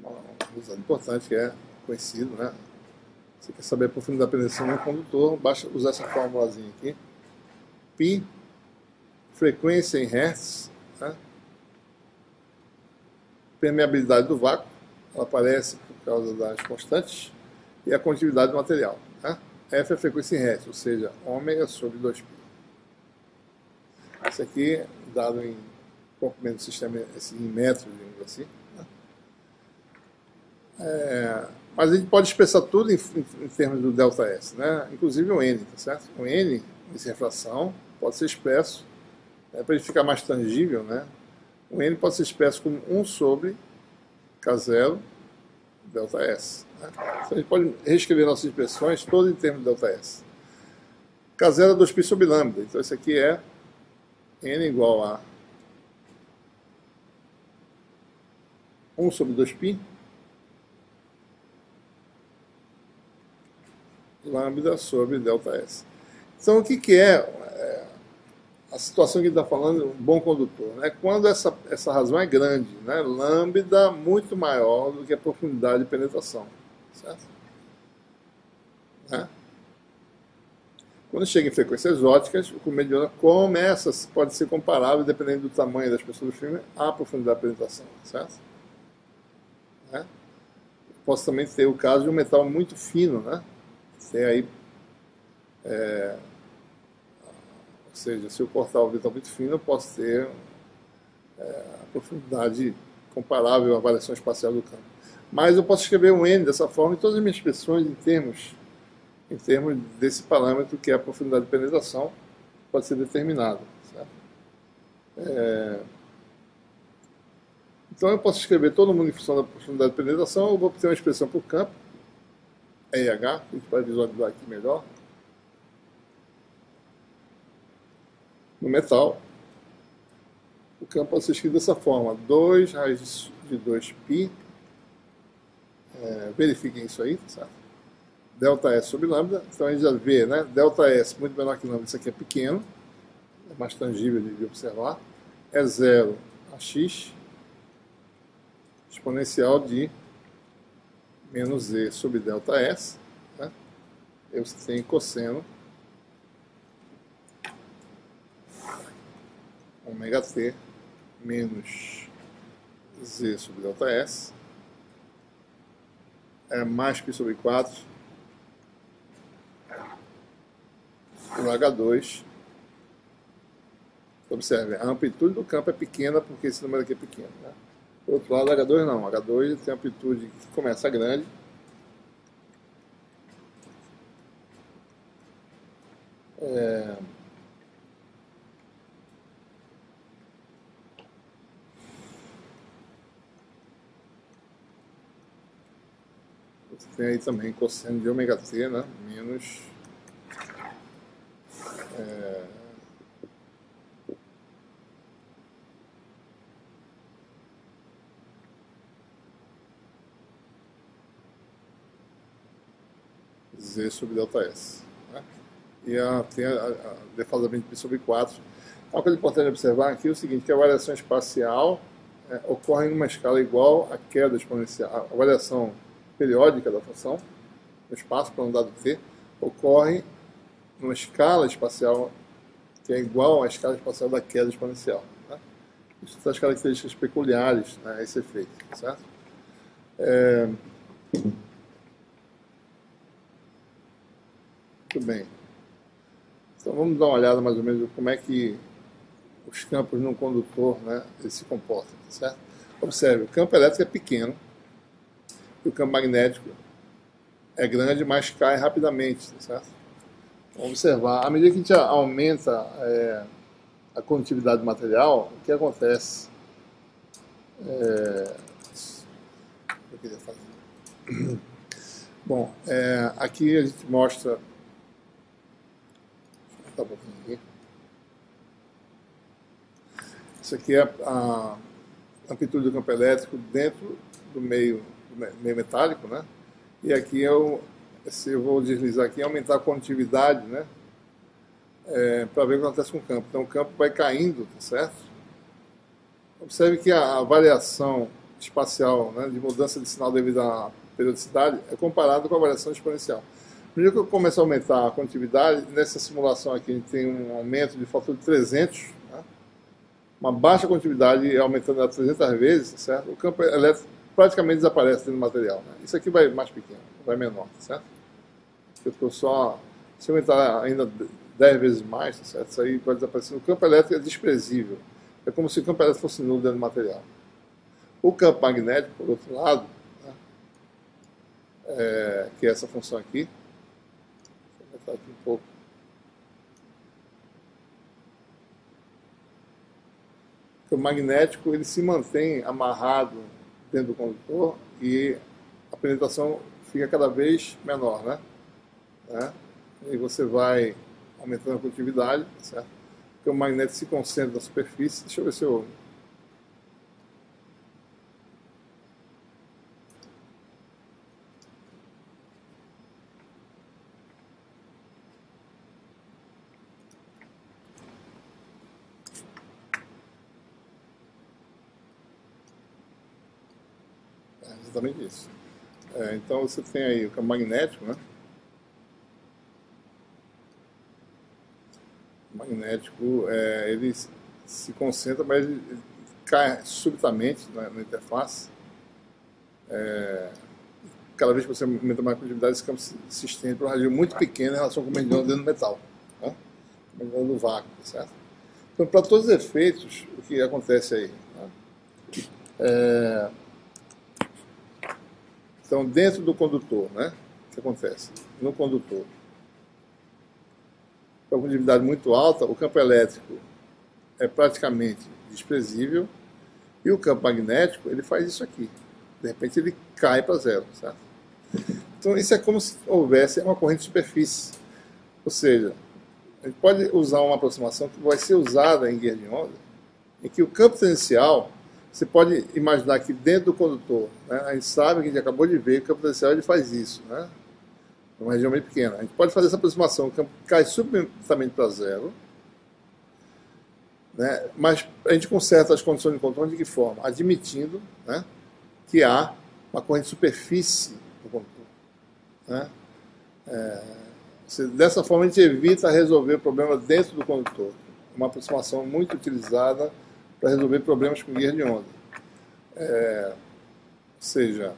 uma coisa importante que é conhecido, né? Você quer saber a profundidade da penetração no condutor, basta usar essa formulazinha aqui. Pi, frequência em hertz, né? Permeabilidade do vácuo, ela aparece por causa das constantes, e a condutividade do material, né? F é a frequência em hertz, ou seja, ômega sobre dois pi. Isso aqui, dado em comprimento do sistema assim, em metros, digamos assim. Né? É... Mas a gente pode expressar tudo em, em termos do delta S, né? Inclusive o N, tá certo? O N, essa refração, pode ser expresso, né, para ele ficar mais tangível, né? O N pode ser expresso como um sobre k zero delta S. Né? Então a gente pode reescrever nossas expressões todas em termos de delta S. k zero é dois pi sobre lambda, então isso aqui é N igual a um sobre dois pi. Lambda sobre delta S. Então, o que, que é, é a situação que está falando, um bom condutor? Né? Quando essa, essa razão é grande, né? Lambda muito maior do que a profundidade de penetração. Certo? Né? Quando chega em frequências exóticas, o comediano começa, pode ser comparável, dependendo do tamanho da espessura do filme, à profundidade de penetração. Certo? Né? Posso também ter o caso de um metal muito fino, né? Tem aí, é, ou seja, se eu cortar o metal muito fino, eu posso ter é, a profundidade comparável à variação espacial do campo. Mas eu posso escrever um N dessa forma em todas as minhas expressões em termos, em termos desse parâmetro que é a profundidade de penetração, pode ser determinada. É, então eu posso escrever todo mundo em função da profundidade de penetração, eu vou obter uma expressão por campo, E H, que a gente vai visualizar aqui melhor, no metal, o campo pode ser escrito dessa forma, dois raiz de dois pi, é, verifiquem isso aí, certo? Delta S sobre lambda, então a gente já vê, né? Delta S muito menor que lambda, isso aqui é pequeno, é mais tangível de observar, é zero a x, exponencial de menos E sobre delta S, né? Eu tenho cosseno ômega T menos Z sobre delta S, é mais que sobre quatro, por H dois. Observe, a amplitude do campo é pequena porque esse número aqui é pequeno, né? Por outro lado, H dois não. H dois tem amplitude que começa grande. É... Você tem aí também cosseno de ômega T, né? Menos... É... Z sobre delta S. Né? E a, tem a, a defasamento π sobre quatro. Algo importante observar aqui é o seguinte, que a variação espacial é, ocorre em uma escala igual à queda exponencial. A variação periódica da função, no espaço para um dado t, ocorre numa escala espacial que é igual à escala espacial da queda exponencial. Né? Isso são as características peculiares, né, a esse efeito, certo? É... Muito bem. Então vamos dar uma olhada mais ou menos como é que os campos num condutor, né, eles se comportam, certo? Observe, o campo elétrico é pequeno e o campo magnético é grande, mas cai rapidamente, certo? Vamos observar, à medida que a gente aumenta é, a condutividade do material, o que acontece? É... Eu queria fazer. Bom, é, aqui a gente mostra... Tá bom, aqui. Isso aqui é a amplitude do campo elétrico dentro do meio, do meio metálico, né? E aqui eu, se eu vou deslizar aqui, aumentar a condutividade, né? É, para ver o que acontece com o campo. Então o campo vai caindo, tá certo? Observe que a, a variação espacial, né, de mudança de sinal devido à periodicidade é comparada com a variação exponencial. No dia que eu começo a aumentar a condutividade, nessa simulação aqui a gente tem um aumento de fator de trezentos, né? Uma baixa condutividade aumentando a trezentas vezes, certo? O campo elétrico praticamente desaparece dentro do material. Né? Isso aqui vai mais pequeno, vai menor, certo? Eu estou só... Se aumentar ainda dez vezes mais, certo? Isso aí vai desaparecer. O campo elétrico é desprezível. É como se o campo elétrico fosse nulo dentro do material. O campo magnético, por outro lado, né? é, que é essa função aqui, aqui um pouco. O magnético ele se mantém amarrado dentro do condutor e a penetração fica cada vez menor, né? né? E você vai aumentando a condutividade, certo? Porque o magnético se concentra na superfície. Deixa eu ver se eu... Exatamente isso. É, então você tem aí o campo magnético, né? O magnético, é, ele se concentra, mas ele, ele cai subitamente na, na interface. É, cada vez que você aumenta mais a condutividade, esse campo se, se estende para um radinho muito pequeno em relação ao comedouro dentro do metal, né? Comedouro do vácuo, certo? Então, para todos os efeitos, o que acontece aí? Né? É... Então, dentro do condutor, né? O que acontece? No condutor, com a condutividade muito alta, o campo elétrico é praticamente desprezível e o campo magnético, ele faz isso aqui. De repente, ele cai para zero, certo? Então, isso é como se houvesse uma corrente de superfície. Ou seja, a gente pode usar uma aproximação que vai ser usada em guia de onda, em que o campo tangencial... Você pode imaginar que dentro do condutor, né, a gente sabe, que a gente acabou de ver, que o campo tangencial ele faz isso, né? Numa região bem pequena. A gente pode fazer essa aproximação, o campo cai subitamente para zero, né? Mas a gente conserta as condições de contorno de que forma? Admitindo, né, que há uma corrente de superfície no condutor, né? É, se, dessa forma a gente evita resolver o problema dentro do condutor. Uma aproximação muito utilizada para resolver problemas com guias de onda. É, ou seja,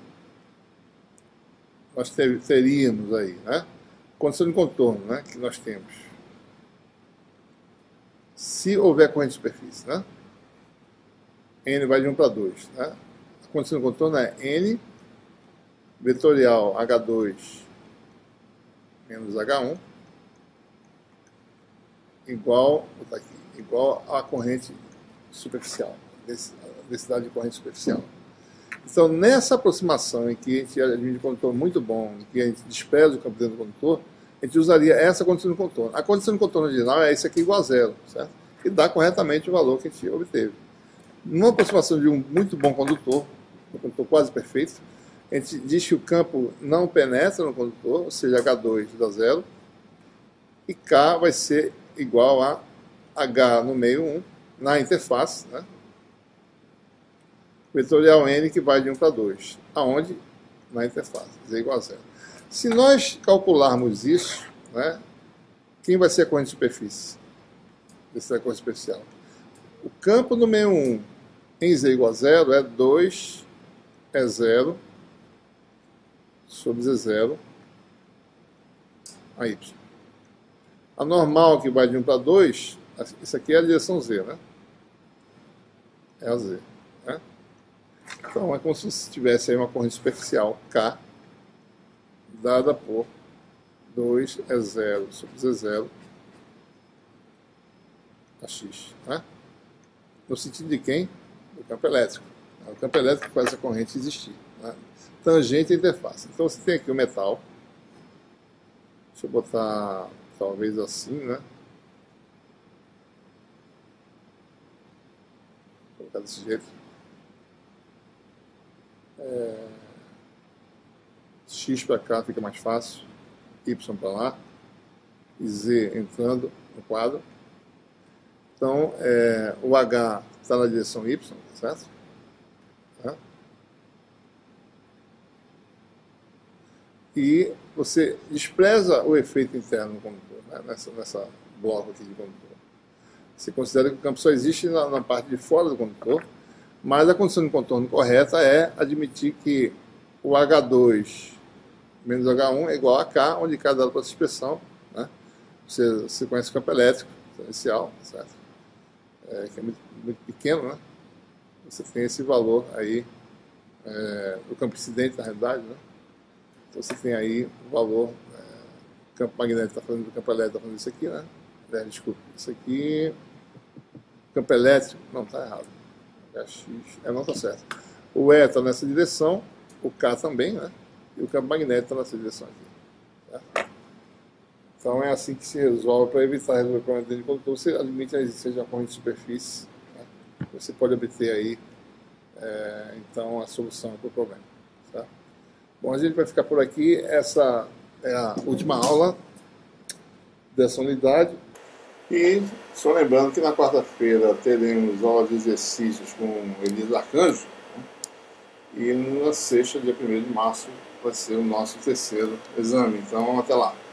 nós ter, teríamos aí, né, condição de contorno, né, que nós temos. Se houver corrente de superfície, né, N vai de um para dois. Né, a condição de contorno é N vetorial H dois menos H um igual, vou botar aqui, igual a corrente superficial, densidade de corrente superficial. Então, nessa aproximação em que a gente admite um condutor muito bom, em que a gente despreza o campo dentro do condutor, a gente usaria essa condição de contorno. A condição de contorno original é isso aqui igual a zero, certo? Que dá corretamente o valor que a gente obteve. Numa aproximação de um muito bom condutor, um condutor quase perfeito, a gente diz que o campo não penetra no condutor, ou seja, H dois dá zero, e K vai ser igual a H no meio um, na interface, né? Vetorial N que vai de um para dois, aonde? Na interface, Z igual a zero. Se nós calcularmos isso, né, quem vai ser a corrente de superfície? Essa é a corrente superficial. O campo no meio um em Z igual a zero é dois, é zero, sobre Z zero, a Y. A normal que vai de um para dois, isso aqui é a direção Z, né? É a Z. Né? Então é como se tivesse aí uma corrente superficial K, dada por dois é zero sobre Z zero a X, né? No sentido de quem? Do campo elétrico. O campo elétrico faz a corrente existir, né? Tangente à interface. Então você tem aqui o metal, deixa eu botar talvez assim, né? Vou colocar desse jeito. É... X para cá fica mais fácil, Y para lá, e Z entrando no quadro. Então, é, o H está na direção Y, certo? É. E você despreza o efeito interno no condutor, né? nessa, nessa bloco aqui de condutor. Você considera que o campo só existe na, na parte de fora do condutor, mas a condição de contorno correta é admitir que o H dois menos H um é igual a K, onde K é dado para a suspensão, né? Você, você conhece o campo elétrico inicial, certo? É, que é muito, muito pequeno, né? Você tem esse valor aí, é, o campo incidente, na realidade, né? Então você tem aí o valor, é, o campo magnético está falando do campo elétrico, está falando isso aqui, né? É, desculpa, isso aqui, campo elétrico, não, está errado. H X, é, não está certo. O E está nessa direção, o K também, né? E o campo magnético está nessa direção aqui. Tá? Então é assim que se resolve, para evitar resolver o problema de condutor, você admite a existência de uma corrente de superfície. Você pode obter aí, é, então, a solução para o problema. Tá? Bom, a gente vai ficar por aqui. Essa é a última aula dessa unidade. E só lembrando que na quarta-feira teremos aula de exercícios com Elias Arcanjo. Né? E na sexta, dia primeiro de março, vai ser o nosso terceiro exame. Então, até lá.